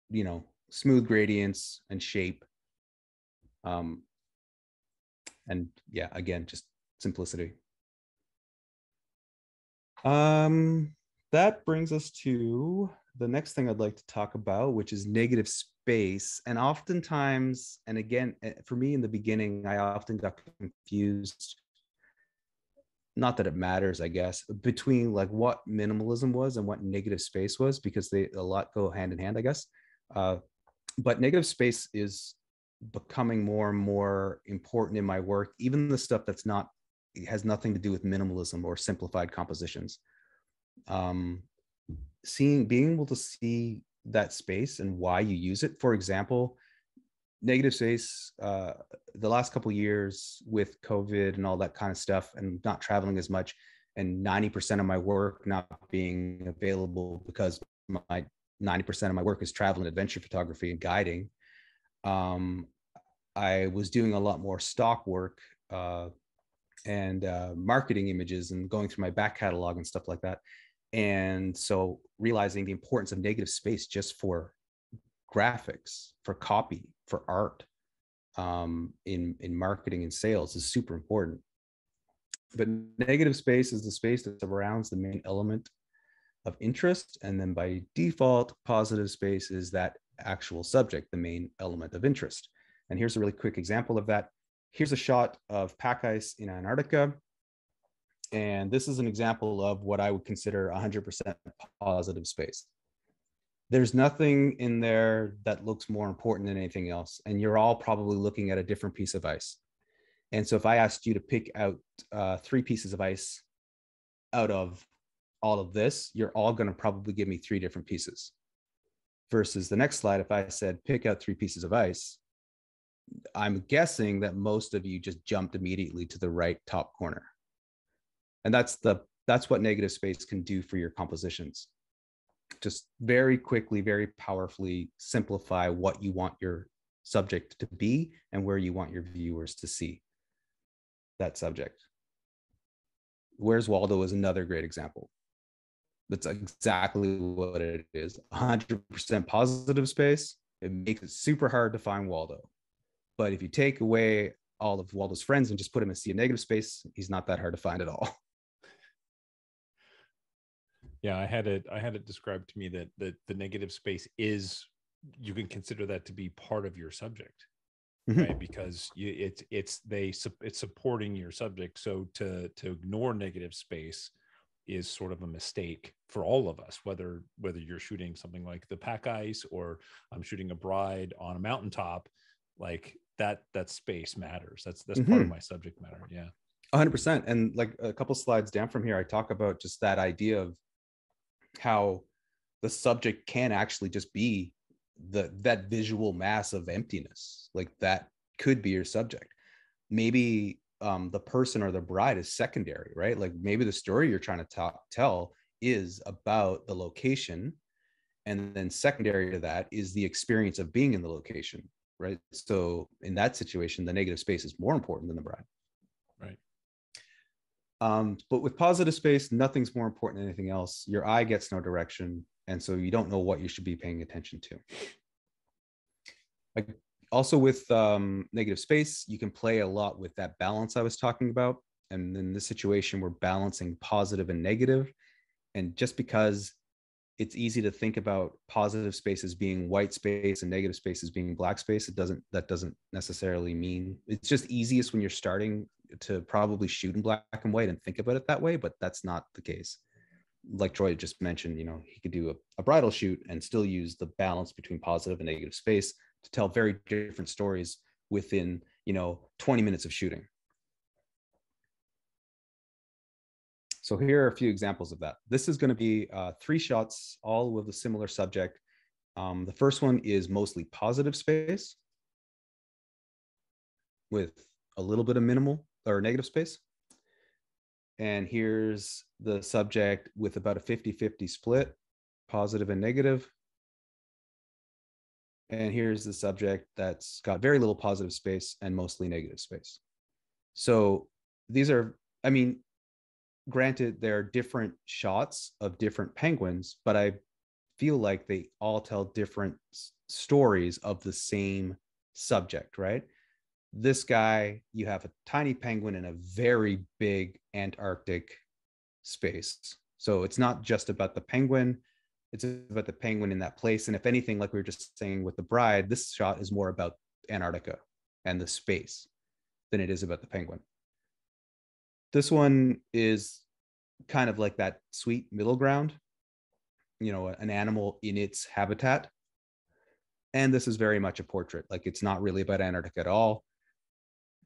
you know, smooth gradients and shape. And yeah, again, just simplicity. That brings us to the next thing I'd like to talk about, which is negative space. And oftentimes, and again, for me in the beginning, I often got confused, not that it matters, I guess, between like what minimalism was and what negative space was, because they a lot go hand in hand, I guess. But negative space is becoming more and more important in my work, even the stuff that's not, has nothing to do with minimalism or simplified compositions. Being able to see that space and why you use it. For example, negative space, the last couple of years with COVID and all that kind of stuff and not traveling as much, and 90% of my work not being available because my 90% of my work is travel and adventure photography and guiding. I was doing a lot more stock work and marketing images and going through my back catalog and stuff like that. And so realizing the importance of negative space just for graphics, for copy, for art, in marketing and sales is super important. But negative space is the space that surrounds the main element of interest. And then by default, positive space is that actual subject, the main element of interest. And here's a really quick example of that. Here's a shot of pack ice in Antarctica. And this is an example of what I would consider 100% positive space. There's nothing in there that looks more important than anything else. And you're all probably looking at a different piece of ice. And so if I asked you to pick out 3 pieces of ice out of all of this, you're all going to probably give me 3 different pieces. Versus the next slide, if I said, pick out 3 pieces of ice, I'm guessing that most of you just jumped immediately to the right top corner. And that's what negative space can do for your compositions. Just very quickly, very powerfully simplify what you want your subject to be and where you want your viewers to see that subject. Where's Waldo is another great example. That's exactly what it is. 100% positive space. It makes it super hard to find Waldo. But if you take away all of Waldo's friends and just put him in a negative space, he's not that hard to find at all. Yeah, I had it described to me that the negative space is, you can consider that to be part of your subject, right? Because it's supporting your subject. So to ignore negative space is sort of a mistake for all of us, whether you're shooting something like the pack ice or I'm shooting a bride on a mountaintop, like that space matters. That's part of my subject matter. Yeah, 100%. And like a couple slides down from here, I talk about just that idea of how the subject can actually just be that visual mass of emptiness. Like that could be your subject. Maybe the person or the bride is secondary, right? Like maybe the story you're trying to tell is about the location, and then secondary to that is the experience of being in the location, right? So in that situation, the negative space is more important than the bride, right? But with positive space, nothing's more important than anything else. Your eye gets no direction, and so you don't know what you should be paying attention to. Like, also with negative space, you can play a lot with that balance I was talking about. And in this situation, we're balancing positive and negative. And just because it's easy to think about positive space as being white space and negative space as being black space, that doesn't necessarily mean. It's just easiest when you're starting to probably shoot in black and white and think about it that way, but that's not the case. Like Troy just mentioned, you know, he could do a bridal shoot and still use the balance between positive and negative space to tell very different stories within, 20 minutes of shooting. So here are a few examples of that. This is going to be 3 shots, all with a similar subject. The first one is mostly positive space with a little bit of minimal or negative space. And here's the subject with about a 50-50 split, positive and negative. And here's the subject that's got very little positive space and mostly negative space. So these are, I mean, granted, there are different shots of different penguins, but I feel like they all tell different stories of the same subject, right? This guy, you have a tiny penguin in a very big Antarctic space. So it's not just about the penguin, it's about the penguin in that place. And if anything, like we were just saying with the bride, this shot is more about Antarctica and the space than it is about the penguin. This one is kind of like that sweet middle ground, an animal in its habitat. And this is very much a portrait. Like, it's not really about Antarctica at all.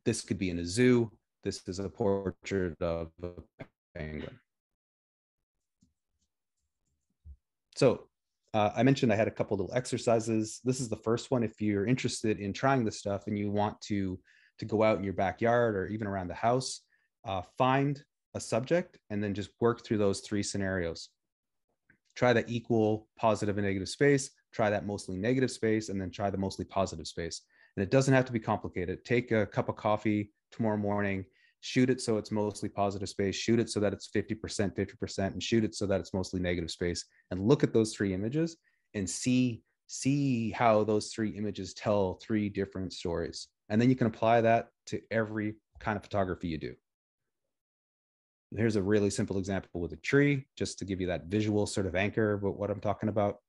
This could be in a zoo. This is a portrait of a penguin. So I mentioned I had a couple little exercises. This is the first one. If you're interested in trying this stuff and you want to go out in your backyard or even around the house, find a subject and then just work through those 3 scenarios. Try that equal positive and negative space, try that mostly negative space, and then try the mostly positive space. And it doesn't have to be complicated. Take a cup of coffee tomorrow morning, shoot it so it's mostly positive space, shoot it so that it's 50%, 50%, and shoot it so that it's mostly negative space. And look at those 3 images and see how those 3 images tell 3 different stories. And then you can apply that to every kind of photography you do. Here's a really simple example with a tree, just to give you that visual sort of anchor about what I'm talking about.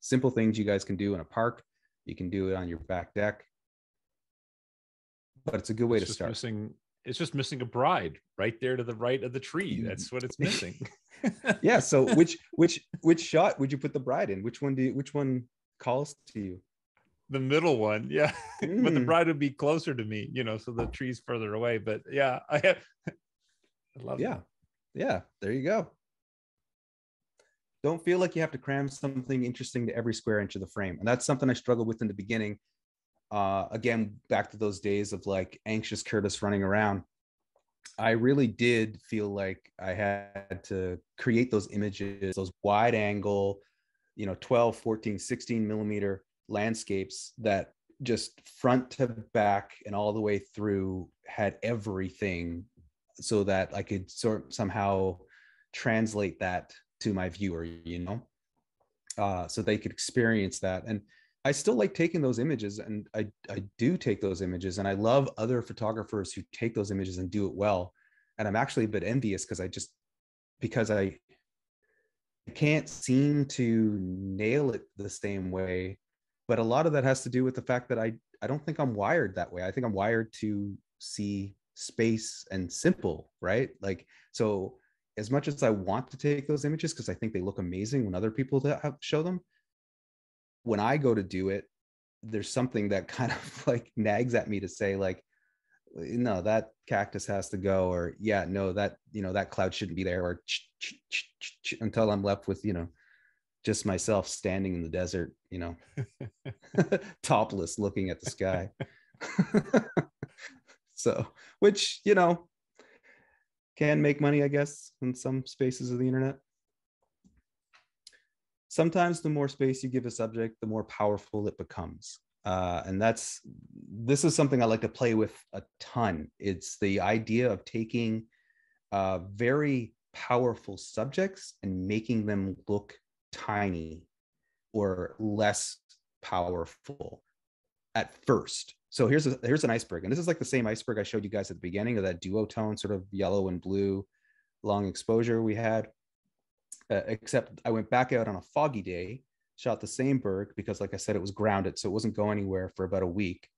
Simple things you guys can do in a park. You can do it on your back deck. But it's a good way to start. It's just missing a bride right there to the right of the tree. That's what it's missing. Yeah. So which shot would you put the bride in? Which one calls to you? The middle one, yeah. But the bride would be closer to me, so the tree's further away. But yeah, I love it. Yeah, there you go. Don't feel like you have to cram something interesting to every square inch of the frame. And that's something I struggled with in the beginning. Again, back to those days of like anxious Curtis running around. I really did feel like I had to create those images, those wide angle, 12, 14, 16 millimeter landscapes that just front to back and all the way through had everything, so that I could somehow translate that to my viewer, so they could experience that. And I still like taking those images, and I do take those images, and I love other photographers who take those images and do it well. And I'm actually a bit envious because I can't seem to nail it the same way. But a lot of that has to do with the fact that I don't think I'm wired that way. I think I'm wired to see space and simple, right? Like, so as much as I want to take those images because I think they look amazing when other people show them, when I go to do it, there's something that kind of like nags at me to say like, no, that cactus has to go, or yeah, no, that, that cloud shouldn't be there, or until I'm left with, just myself standing in the desert, topless looking at the sky. So, which, can make money, I guess, in some spaces of the internet. Sometimes the more space you give a subject, the more powerful it becomes. And this is something I like to play with a ton. It's the idea of taking very powerful subjects and making them look tiny or less powerful at first. So here's an iceberg. And this is like the same iceberg I showed you guys at the beginning of that duotone, sort of yellow and blue long exposure we had, except I went back out on a foggy day, shot the same berg because like I said, it was grounded. So it wasn't going anywhere for about a week.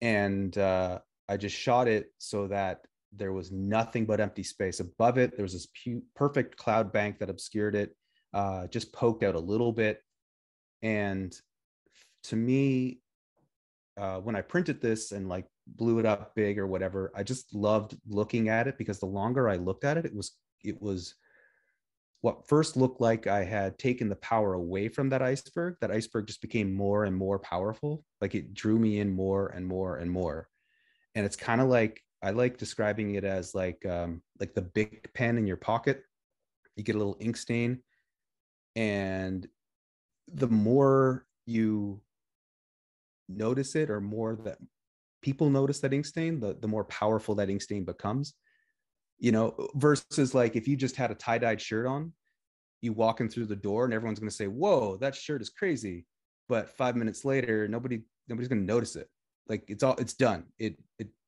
And I just shot it so that there was nothing but empty space above it. There was this perfect cloud bank that obscured it, just poked out a little bit. And to me, when I printed this and like blew it up big or whatever, I just loved looking at it, because the longer I looked at it, it was what first looked like I had taken the power away from that iceberg. That iceberg just became more and more powerful. Like it drew me in more and more and more. And it's kind of like, I like describing it as like the big pen in your pocket. You get a little ink stain, and the more you notice it, or more that people notice that ink stain, the more powerful that ink stain becomes, you know, versus like if you just had a tie-dyed shirt on, you walk in through the door and everyone's going to say, whoa, that shirt is crazy. But 5 minutes later, nobody's going to notice it. Like it's done. It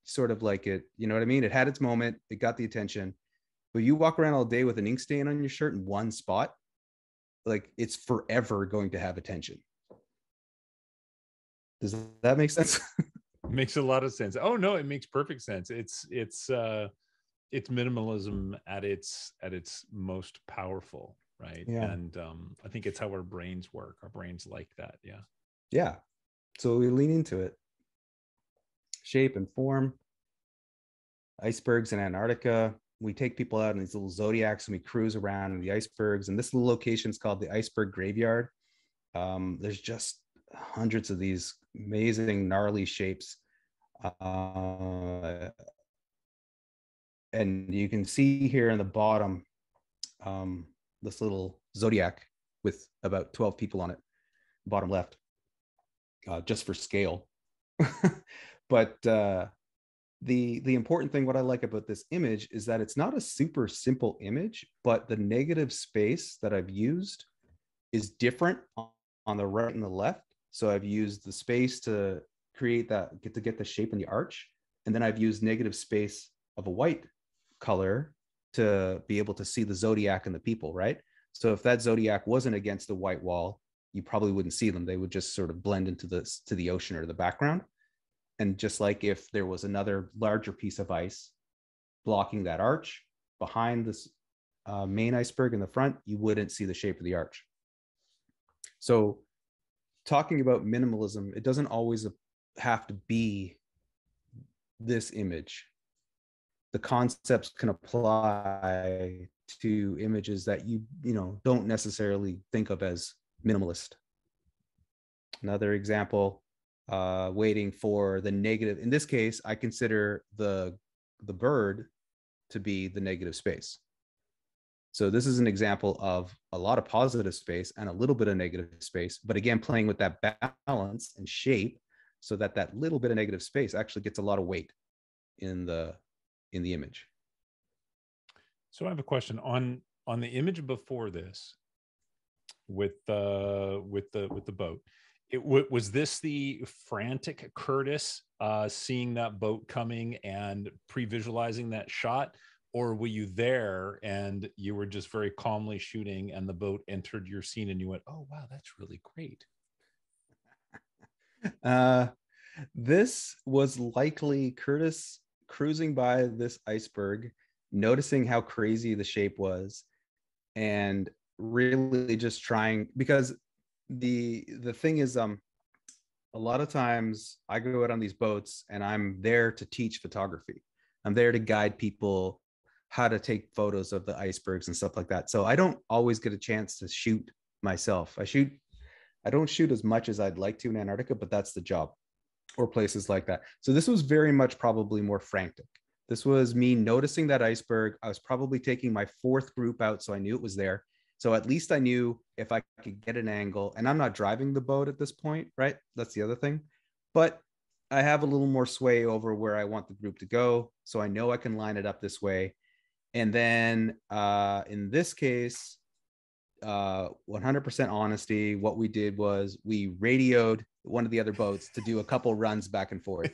sort of like it, you know what I mean? It had its moment. It got the attention. But you walk around all day with an ink stain on your shirt in one spot, like it's forever going to have attention. Does that make sense? Makes a lot of sense. Oh no, it makes perfect sense. It's minimalism at its most powerful, right? Yeah. And I think it's how our brains work. Our brains like that. Yeah. Yeah. So we lean into it. Shape and form. Icebergs in Antarctica. We take people out in these little zodiacs and we cruise around in the icebergs. And this little location is called the Iceberg Graveyard. There's just hundreds of these amazing, gnarly shapes. And you can see here in the bottom, this little zodiac with about 12 people on it, bottom left, just for scale. But the important thing, what I like about this image is that it's not a super simple image, but the negative space that I've used is different on the right and the left. So I've used the space to create that, get the shape in the arch. And then I've used negative space of a white color to be able to see the zodiac and the people, right? So if that zodiac wasn't against the white wall, you probably wouldn't see them. They would just sort of blend into the ocean or the background. And just like if there was another larger piece of ice blocking that arch behind this main iceberg in the front, you wouldn't see the shape of the arch. So talking about minimalism, it doesn't always have to be this image. The concepts can apply to images that you know, don't necessarily think of as minimalist. Another example. Waiting for the negative. In this case, I consider the bird to be the negative space. So this is an example of a lot of positive space and a little bit of negative space, but again, playing with that balance and shape so that that little bit of negative space actually gets a lot of weight in the image. So I have a question on the image before this with the boat. Was this the frantic Curtis seeing that boat coming and pre-visualizing that shot, or were you there and you were just very calmly shooting and the boat entered your scene and you went, oh, wow, that's really great? This was likely Curtis cruising by this iceberg, noticing how crazy the shape was, and really just trying, because the thing is, a lot of times I go out on these boats and I'm there to teach photography. I'm there to guide people how to take photos of the icebergs and stuff like that. So I don't always get a chance to shoot myself. I don't shoot as much as I'd like to in Antarctica, but that's the job, or places like that. So this was very much probably more frantic. This was me noticing that iceberg. I was probably taking my fourth group out, so I knew it was there. So at least I knew if I could get an angle, and I'm not driving the boat at this point, right? That's the other thing. But I have a little more sway over where I want the group to go. So I know I can line it up this way. And then in this case, 100% honesty, what we did was we radioed one of the other boats to do a couple runs back and forth.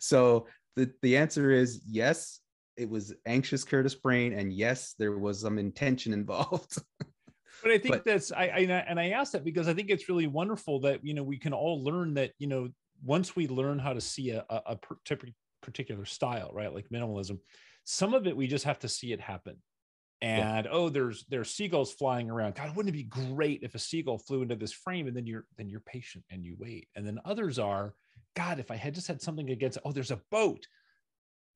So the answer is yes. It was anxious Curtis brain, and yes, there was some intention involved. But I think I asked that because I think it's really wonderful that, you know, we can all learn that, you know, once we learn how to see a particular style, right? Like minimalism, some of it, we just have to see it happen. and yeah. There's seagulls flying around. God, wouldn't it be great if a seagull flew into this frame? And then you're patient and you wait. And then others are, God, if I had just had something against, oh, there's a boat,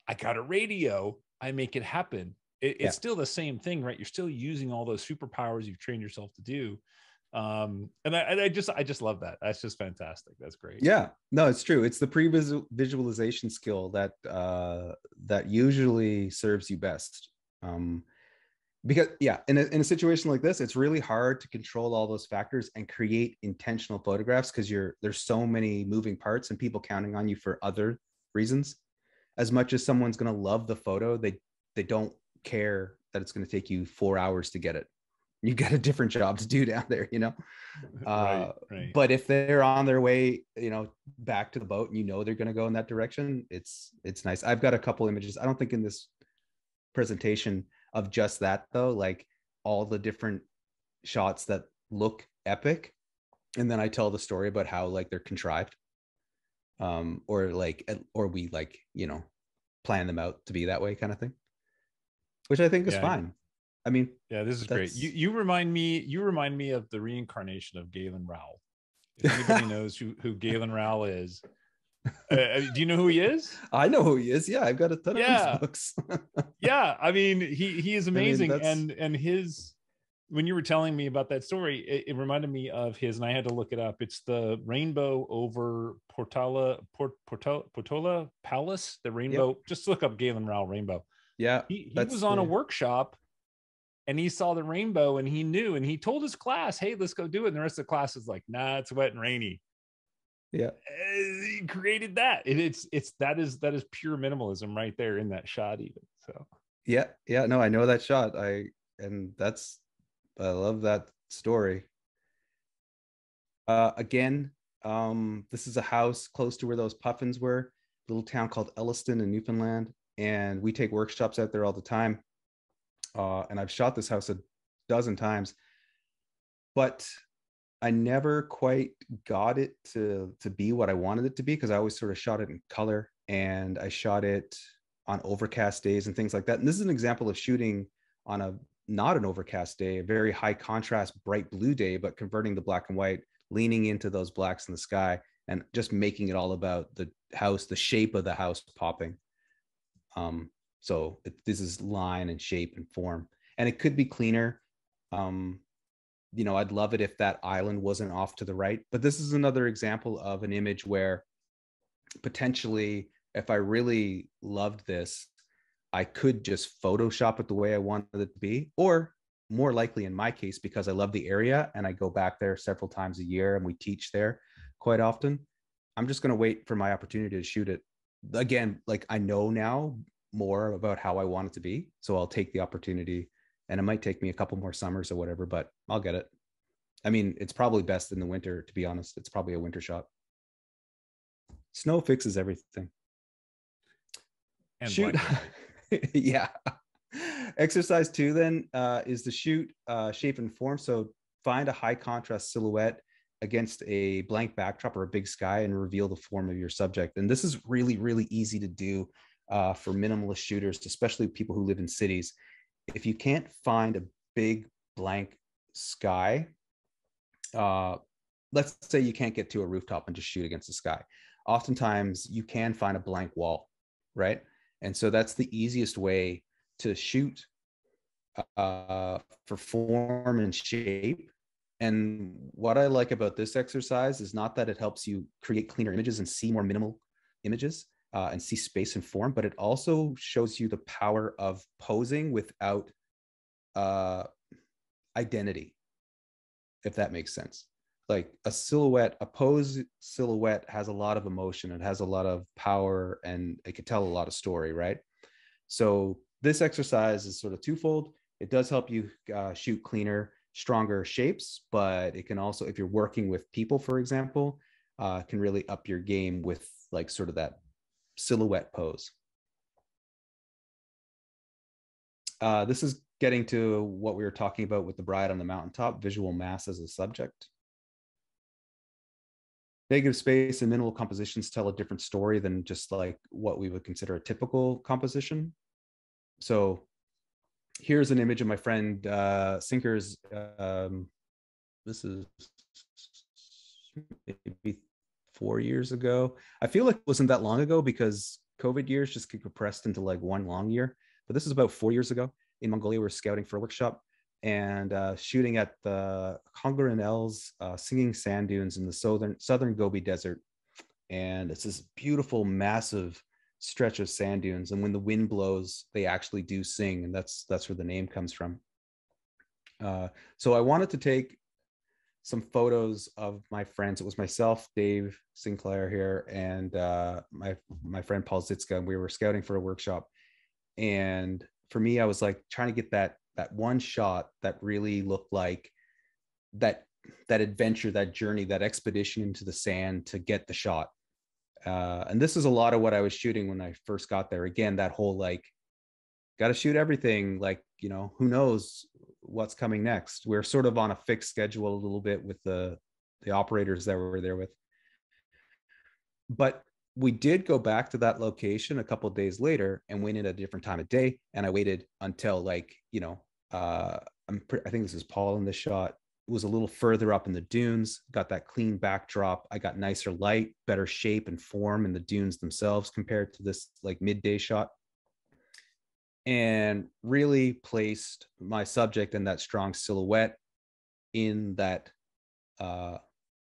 I got a radio, I make it happen. It's still the same thing, right? You're still using all those superpowers you've trained yourself to do. And I just love that. That's just fantastic. That's great. Yeah, no, it's true. It's the pre-visualization skill that usually serves you best. Because yeah, in a situation like this, it's really hard to control all those factors and create intentional photographs because there's so many moving parts and people counting on you for other reasons. As much as someone's going to love the photo, they don't care that it's going to take you 4 hours to get it. You've got a different job to do down there, you know? Right. But if they're on their way, you know, back to the boat and you know they're going to go in that direction, it's nice. I've got a couple images. I don't think in this presentation of just that though, like all the different shots that look epic. And then I tell the story about how like they're contrived or we like, you know, plan them out to be that way kind of thing, which I think is fine. I mean, yeah, this is great. You remind me of the reincarnation of Galen Rowell. If anybody knows who Galen Rowell is, do you know who he is? I know who he is. Yeah, I've got a ton of his books. Yeah, I mean, he is amazing. I mean, and his, when you were telling me about that story, it reminded me of his, and I had to look it up. It's the rainbow over Portola Palace. The rainbow. Yep. Just look up Galen Rowell rainbow. Yeah, he was on a workshop. And he saw the rainbow and he knew, and he told his class, hey, let's go do it. And the rest of the class is like, nah, it's wet and rainy. Yeah. He created that. That is pure minimalism right there in that shot even. So. Yeah. Yeah. No, I know that shot. I love that story. This is a house close to where those puffins were, a little town called Elliston in Newfoundland. And we take workshops out there all the time. And I've shot this house a dozen times, but I never quite got it to be what I wanted it to be because I always sort of shot it in color and I shot it on overcast days and things like that. And this is an example of shooting on not an overcast day, a very high contrast, bright blue day, but converting the black and white, leaning into those blacks in the sky and just making it all about the house, the shape of the house popping. So this is line and shape and form, and it could be cleaner. You know, I'd love it if that island wasn't off to the right, but this is another example of an image where potentially if I really loved this, I could just Photoshop it the way I wanted it to be, or more likely in my case, because I love the area and I go back there several times a year and we teach there quite often. I'm just going to wait for my opportunity to shoot it again. Like I know now more about how I want it to be. So I'll take the opportunity, and it might take me a couple more summers or whatever, but I'll get it. I mean, it's probably best in the winter, to be honest. It's probably a winter shot. Snow fixes everything. And shoot. Yeah. Exercise 2 then is to shoot shape and form. So find a high contrast silhouette against a blank backdrop or a big sky and reveal the form of your subject. And this is really, really easy to do. For minimalist shooters, especially people who live in cities. If you can't find a big blank sky, let's say you can't get to a rooftop and just shoot against the sky. Oftentimes you can find a blank wall, right? And so that's the easiest way to shoot for form and shape. And what I like about this exercise is not that it helps you create cleaner images and see more minimal images, and see space and form, but it also shows you the power of posing without identity, if that makes sense. Like a silhouette, a pose silhouette has a lot of emotion, it has a lot of power, and it could tell a lot of story, right? So this exercise is sort of twofold. It does help you shoot cleaner, stronger shapes, but it can also, if you're working with people, for example, can really up your game with like sort of that silhouette pose. This is getting to what we were talking about with the bride on the mountaintop, visual mass as a subject. Negative space and minimal compositions tell a different story than just like what we would consider a typical composition. So here's an image of my friend Sinker's. This is maybe 4 years ago. I feel like it wasn't that long ago because COVID years just get compressed into like one long year. But this is about 4 years ago in Mongolia. We're scouting for a workshop and shooting at the Khangarin Els singing sand dunes in the southern Gobi Desert. And it's this beautiful, massive stretch of sand dunes. And when the wind blows, they actually do sing. And that's where the name comes from. So I wanted to take some photos of my friends. It was myself, Dave Sinclair here, and my friend Paul Zitska. And we were scouting for a workshop. And for me, I was like trying to get that one shot that really looked like that adventure, that journey, that expedition into the sand to get the shot. And this is a lot of what I was shooting when I first got there. Again, that whole like, got to shoot everything. Like, you know, who knows what's coming next? We're sort of on a fixed schedule a little bit with the operators that we were there with. But we did go back to that location a couple of days later and went in at a different time of day. And I waited until like, you know, I think this is Paul in the shot. It was a little further up in the dunes, got that clean backdrop. I got nicer light, better shape and form in the dunes themselves compared to this like midday shot, and really placed my subject in that strong silhouette in that, and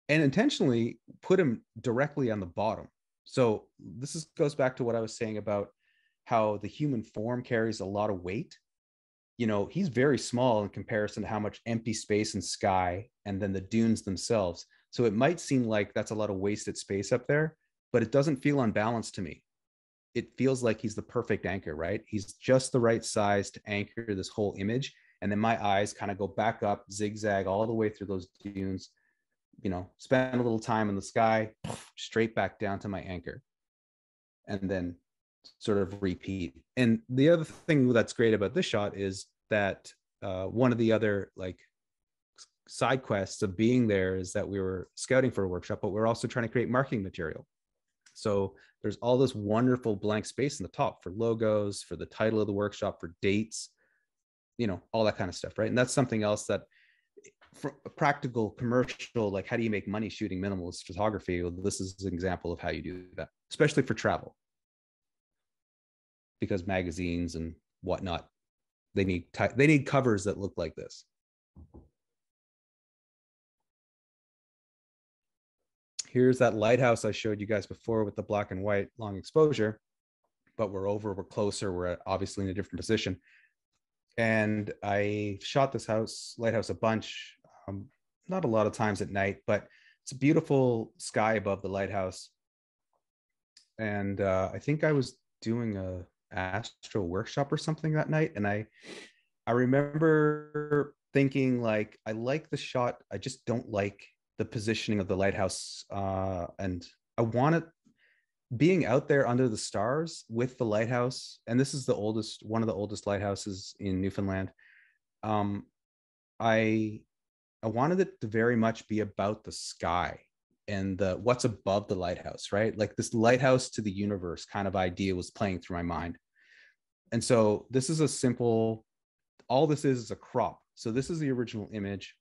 intentionally put him directly on the bottom. So this goes back to what I was saying about how the human form carries a lot of weight. You know, he's very small in comparison to how much empty space and sky and then the dunes themselves. So it might seem like that's a lot of wasted space up there, but it doesn't feel unbalanced to me. It feels like he's the perfect anchor, right? He's just the right size to anchor this whole image. And then my eyes kind of go back up, zigzag all the way through those dunes, you know, spend a little time in the sky, straight back down to my anchor, and then sort of repeat. And the other thing that's great about this shot is that one of the other like side quests of being there is that we were scouting for a workshop, but we're also trying to create marketing material. So there's all this wonderful blank space in the top for logos, for the title of the workshop, for dates, you know, all that kind of stuff, right? And that's something else that for a practical commercial, like how do you make money shooting minimalist photography? Well, this is an example of how you do that, especially for travel. Because magazines and whatnot, they need covers that look like this. Here's that lighthouse I showed you guys before with the black and white long exposure, but we're over, we're closer, we're obviously in a different position. And I shot this lighthouse a bunch, not a lot of times at night, but it's a beautiful sky above the lighthouse. And I think I was doing a astro workshop or something that night. And I remember thinking like, I like the shot. I just don't like the positioning of the lighthouse. And I wanted being out there under the stars with the lighthouse. And this is the oldest, one of the oldest lighthouses in Newfoundland. I wanted it to very much be about the sky and the what's above the lighthouse, right? Like this lighthouse to the universe kind of idea was playing through my mind. And so this is a simple, all this is a crop. So this is the original image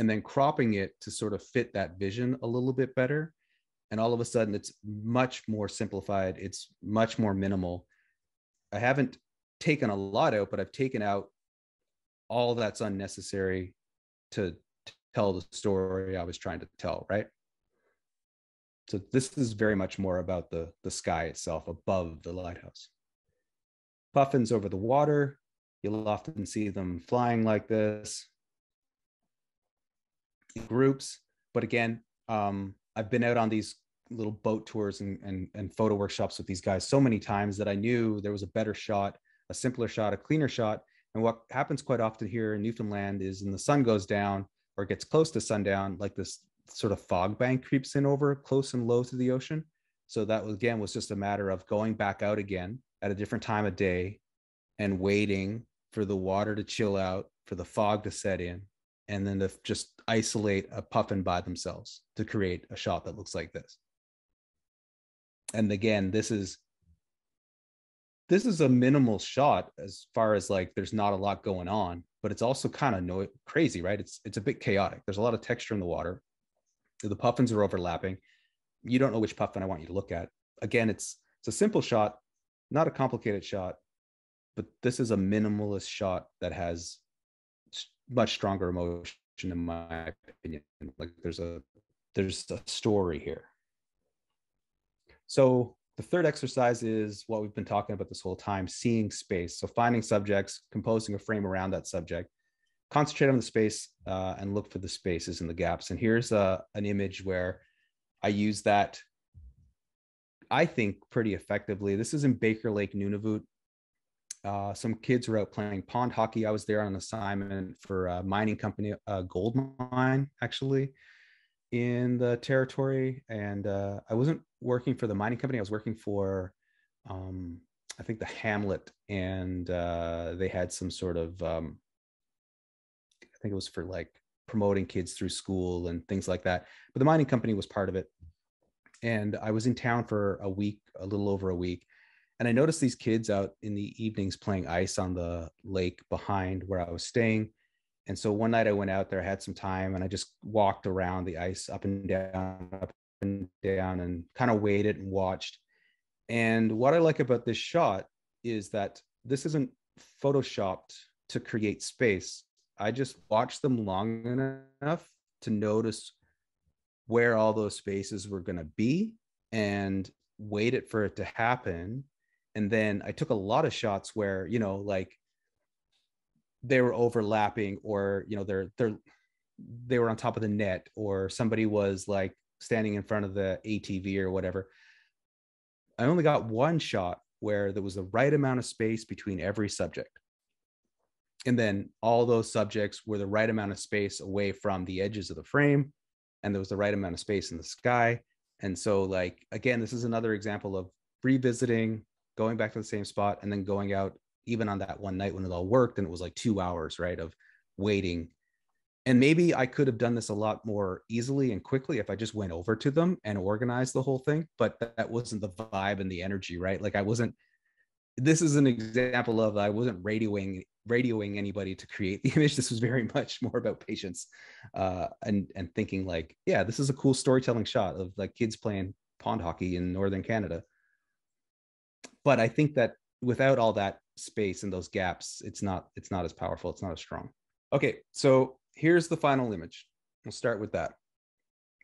and then cropping it to sort of fit that vision a little bit better. And all of a sudden it's much more simplified. It's much more minimal. I haven't taken a lot out, but I've taken out all that's unnecessary to tell the story I was trying to tell, right? So this is very much more about the sky itself above the lighthouse. Puffins over the water. You'll often see them flying like this in groups. But again, I've been out on these little boat tours and photo workshops with these guys so many times that I knew there was a better shot, a simpler shot, a cleaner shot. And what happens quite often here in Newfoundland is when the sun goes down, or gets close to sundown, like this sort of fog bank creeps in over close and low to the ocean. So that again was just a matter of going back out again at a different time of day and waiting for the water to chill out, for the fog to set in, and then to just isolate a puffin by themselves to create a shot that looks like this. And again, this is this is a minimal shot as far as like, there's not a lot going on, but it's also kind of crazy, right? It's a bit chaotic. There's a lot of texture in the water. The puffins are overlapping. You don't know which puffin I want you to look at. Again, it's a simple shot, not a complicated shot, but this is a minimalist shot that has much stronger emotion, in my opinion. Like there's a story here. So the third exercise is what we've been talking about this whole time, seeing space. So finding subjects, composing a frame around that subject, concentrate on the space and look for the spaces and the gaps. And here's an image where I use that, I think, pretty effectively. This is in Baker Lake, Nunavut. Some kids were out playing pond hockey. I was there on an assignment for a mining company, a gold mine, actually, in the territory. And I wasn't working for the mining company. I was working for, I think, the hamlet. And they had some sort of, I think it was for like promoting kids through school and things like that. But the mining company was part of it. And I was in town for a week, a little over a week. And I noticed these kids out in the evenings playing ice on the lake behind where I was staying. And so one night I went out there, I had some time, and I just walked around the ice up and down, and kind of waited and watched. And what I like about this shot is that this isn't photoshopped to create space. I just watched them long enough to notice where all those spaces were going to be and waited for it to happen. And then I took a lot of shots where, you know, like they were overlapping, or, you know, they were on top of the net, or somebody was like standing in front of the ATV or whatever. I only got one shot where there was the right amount of space between every subject. And then all those subjects were the right amount of space away from the edges of the frame. And there was the right amount of space in the sky. And so, like, again, this is another example of revisiting, going back to the same spot, and then going out even on that one night when it all worked. And it was like 2 hours, right, of waiting. And maybe I could have done this a lot more easily and quickly if I just went over to them and organized the whole thing. But that wasn't the vibe and the energy, right? Like this is an example of, I wasn't radioing anybody to create the image. This was very much more about patience and thinking like, yeah, this is a cool storytelling shot of like kids playing pond hockey in northern Canada. But I think that without all that space and those gaps, it's not as powerful. It's not as strong. Okay, so here's the final image. We'll start with that.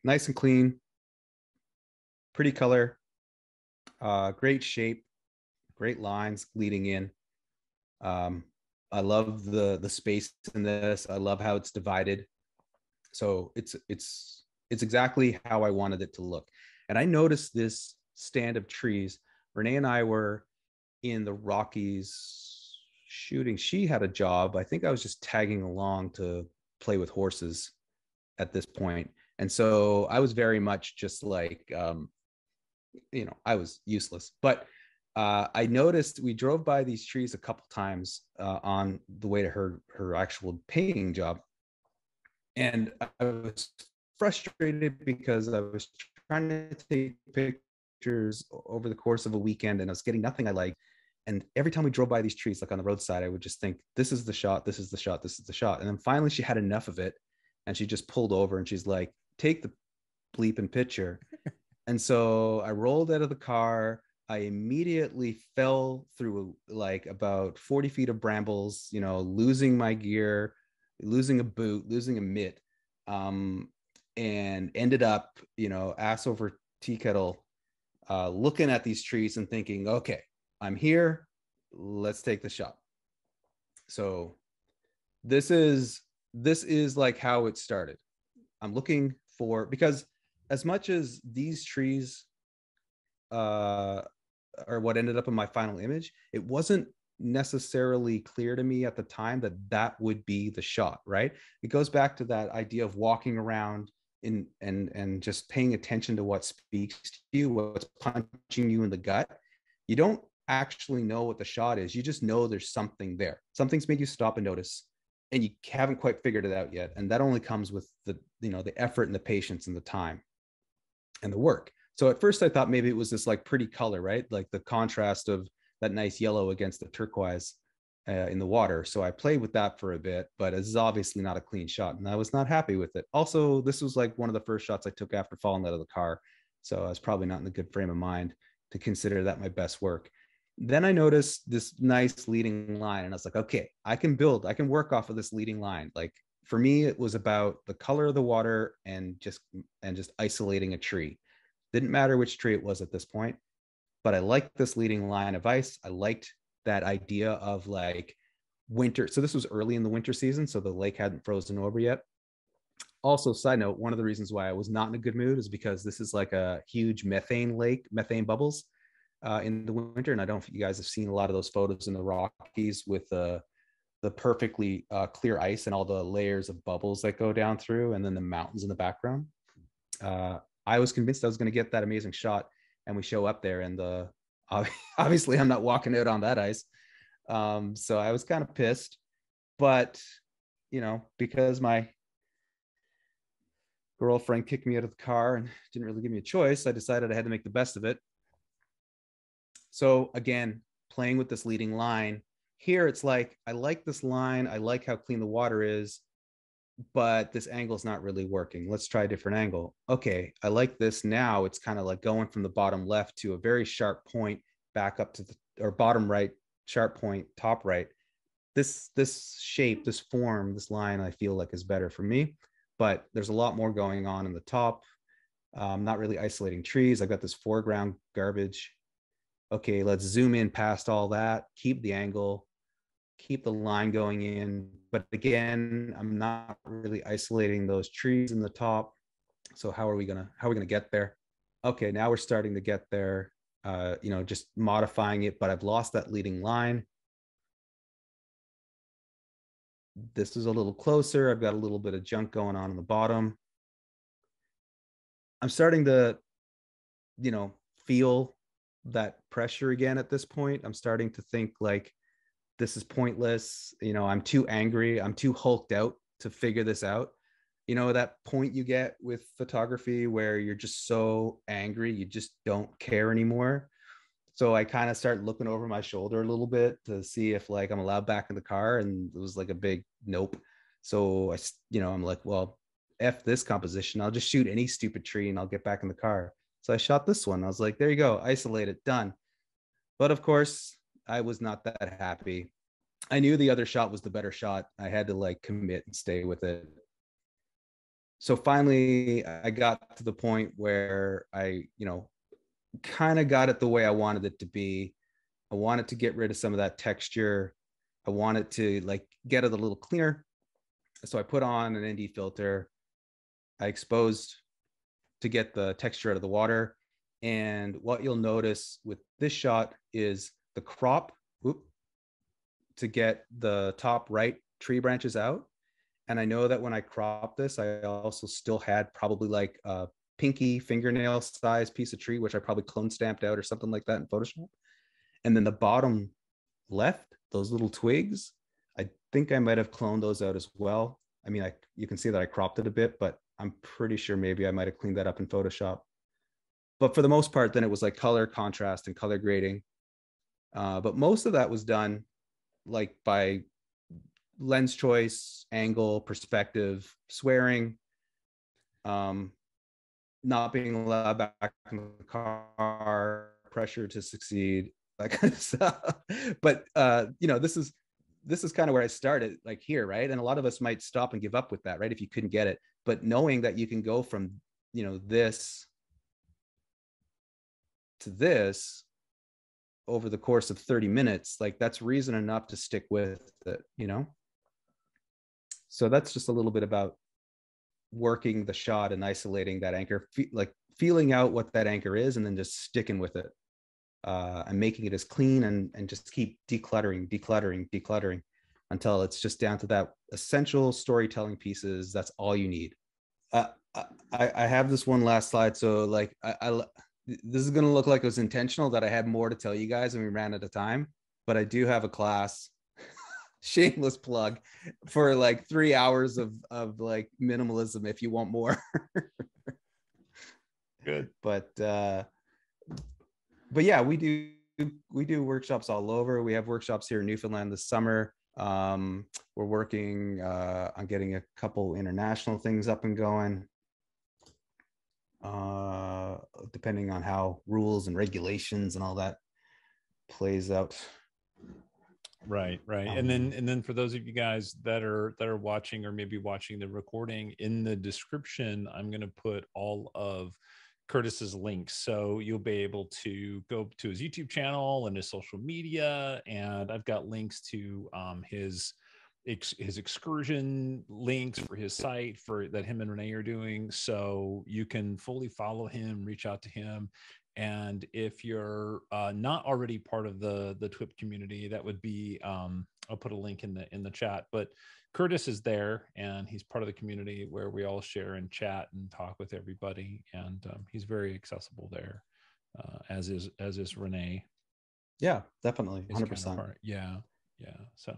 Nice and clean, pretty color, great shape, great lines leading in. I love the space in this. I love how it's divided. So it's exactly how I wanted it to look. And I noticed this stand of trees. Renee and I were in the Rockies shooting. She had a job. I think I was just tagging along to play with horses at this point. And so I was very much just like, you know, I was useless. But I noticed we drove by these trees a couple times on the way to her actual painting job. And I was frustrated because I was trying to take pictures over the course of a weekend, and I was getting nothing I liked. And every time we drove by these trees, like on the roadside, I would just think, this is the shot, this is the shot, this is the shot. And then finally she had enough of it, and she just pulled over and she's like, take the bleeping picture. And so I rolled out of the car. I immediately fell through like about 40 feet of brambles, you know, losing my gear, losing a boot, losing a mitt, and ended up, you know, ass over tea kettle, looking at these trees and thinking, okay, I'm here, let's take the shot. So this is like how it started. I'm looking for, because as much as these trees are what ended up in my final image, it wasn't necessarily clear to me at the time that that would be the shot, right? It goes back to that idea of walking around and just paying attention to what speaks to you, what's punching you in the gut. You don't actually know what the shot is. You just know there's something there. Something's made you stop and notice, and you haven't quite figured it out yet. And that only comes with the, you know, the effort and the patience and the time and the work. So at first I thought maybe it was this like pretty color, right? Like the contrast of that nice yellow against the turquoise in the water. So I played with that for a bit, but this is obviously not a clean shot, and I was not happy with it. Also, this was like one of the first shots I took after falling out of the car, so I was probably not in a good frame of mind to consider that my best work. Then I noticed this nice leading line, and I was like, okay, I can work off of this leading line. Like, for me, it was about the color of the water and just isolating a tree. Didn't matter which tree it was at this point, but I liked this leading line of ice. I liked that idea of like winter. So this was early in the winter season, so the lake hadn't frozen over yet. Also, side note, one of the reasons why I was not in a good mood is because this is like a huge methane lake, methane bubbles in the winter. And I don't know if you guys have seen a lot of those photos in the Rockies with the perfectly clear ice and all the layers of bubbles that go down through, and then the mountains in the background. I was convinced I was going to get that amazing shot, and we show up there, and obviously I'm not walking out on that ice. So I was kind of pissed, but you know, because my girlfriend kicked me out of the car and didn't really give me a choice, I decided I had to make the best of it. So again, playing with this leading line here, it's like, I like this line, I like how clean the water is, but this angle is not really working. Let's try a different angle. Okay, I like this. Now it's kind of like going from the bottom left to a very sharp point back up to the, or bottom right, sharp point, top right. This shape, this form, this line, I feel like is better for me, but there's a lot more going on in the top. Not really isolating trees. I've got this foreground garbage. Okay, let's zoom in past all that, keep the angle, keep the line going in. But again, I'm not really isolating those trees in the top. So how are we gonna get there? Okay, now we're starting to get there, you know, just modifying it, but I've lost that leading line. This is a little closer. I've got a little bit of junk going on the bottom. I'm starting to, you know, feel that pressure again at this point. I'm starting to think like, this is pointless. You know, I'm too angry. I'm too hulked out to figure this out. You know, that point you get with photography where you're just so angry, you just don't care anymore. So I kind of start looking over my shoulder a little bit to see if like I'm allowed back in the car. And it was like a big nope. So I, you know, I'm like, well, F this composition. I'll just shoot any stupid tree and I'll get back in the car. So I shot this one. I was like, there you go. Isolate it. Done. But of course, I was not that happy. I knew the other shot was the better shot. I had to like commit and stay with it. So finally, I got to the point where I, you know, kind of got it the way I wanted it to be. I wanted to get rid of some of that texture. I wanted to like get it a little cleaner. So I put on an ND filter. I exposed to get the texture out of the water. And what you'll notice with this shot is the crop to get the top right tree branches out. And I know that when I crop this, I also still had probably like a pinky fingernail size piece of tree, which I probably clone stamped out or something like that in Photoshop. And then the bottom left, those little twigs, I think I might have cloned those out as well. I mean, you can see that I cropped it a bit, but I'm pretty sure maybe I might have cleaned that up in Photoshop. But for the most part, then it was like color contrast and color grading. But most of that was done like by lens choice, angle, perspective, swearing, not being allowed back in the car, pressure to succeed, that kind of stuff. But, you know, this is kind of where I started, like here, right? And a lot of us might stop and give up with that, right? If you couldn't get it, but knowing that you can go from, you know, this to this over the course of 30 minutes, like that's reason enough to stick with it, you know? So that's just a little bit about working the shot and isolating that anchor, like feeling out what that anchor is and then just sticking with it and making it as clean and just keep decluttering until it's just down to that essential storytelling pieces. That's all you need. I have this one last slide. So like, this is going to look like it was intentional that I had more to tell you guys and we ran out of time, but I do have a class, shameless plug, for like 3 hours of like minimalism if you want more. Good. But yeah, we do we do workshops all over. We have workshops here in Newfoundland this summer. We're working on getting a couple international things up and going, depending on how rules and regulations and all that plays out. Right, right. And then for those of you guys that are watching or maybe watching the recording, in the description, I'm going to put all of Curtis's links, so you'll be able to go to his YouTube channel and his social media, and I've got links to his excursion links for his site for that him and Renee are doing, so you can fully follow him, reach out to him. And if you're not already part of the TWIP community, that would be I'll put a link in the chat, but Curtis is there and he's part of the community where we all share and chat and talk with everybody. And he's very accessible there, as is Renee. Yeah, definitely. 100%. Yeah. Yeah. So.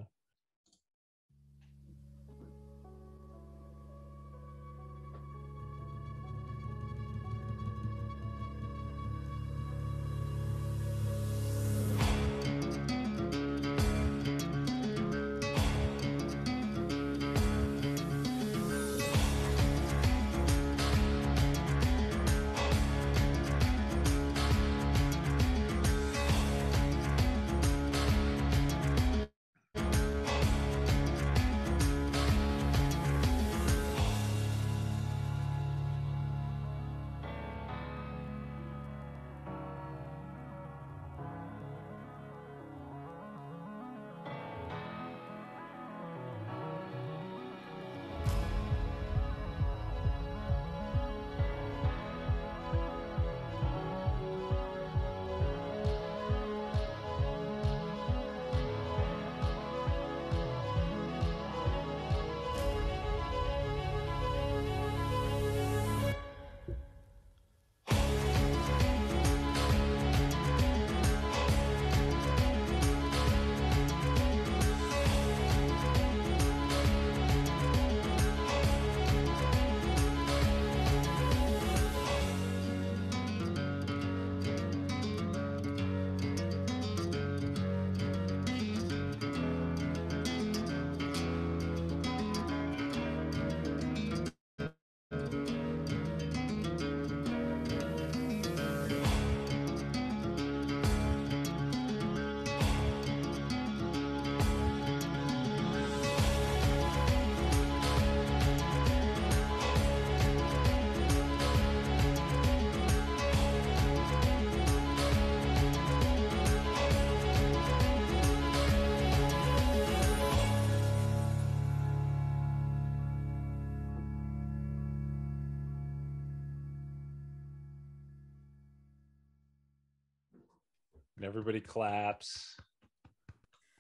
Everybody claps.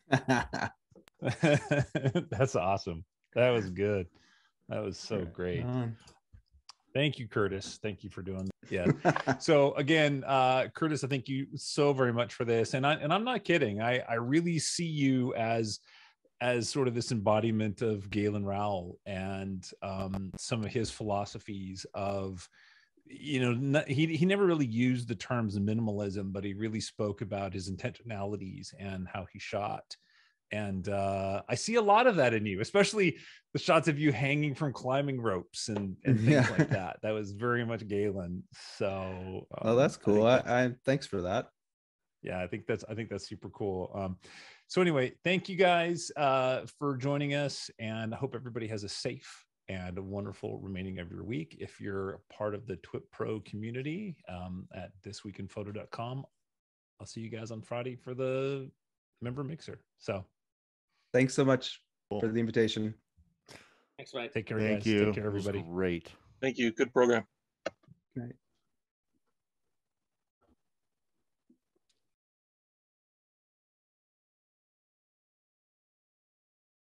That's awesome. That was good. That was so great. Thank you, Curtis. Thank you for doing that. Yeah. So again, Curtis, I thank you so very much for this. And I'm not kidding. I really see you as sort of this embodiment of Galen Rowell and some of his philosophies of, you know, he never really used the terms minimalism, but he really spoke about his intentionalities and how he shot. And I see a lot of that in you, especially the shots of you hanging from climbing ropes and things like that. That was very much Galen. So, oh, that's cool. I thanks for that. Yeah, I think that's super cool. So anyway, thank you guys for joining us, and I hope everybody has a safe and a wonderful remaining of your week. If you're part of the TWIP Pro community at thisweekinphoto.com, I'll see you guys on Friday for the member mixer. So thanks so much for the invitation. Thanks, Mike. Take care, guys. Thank you. Take care, everybody. Great. Thank you. Good program. Good night.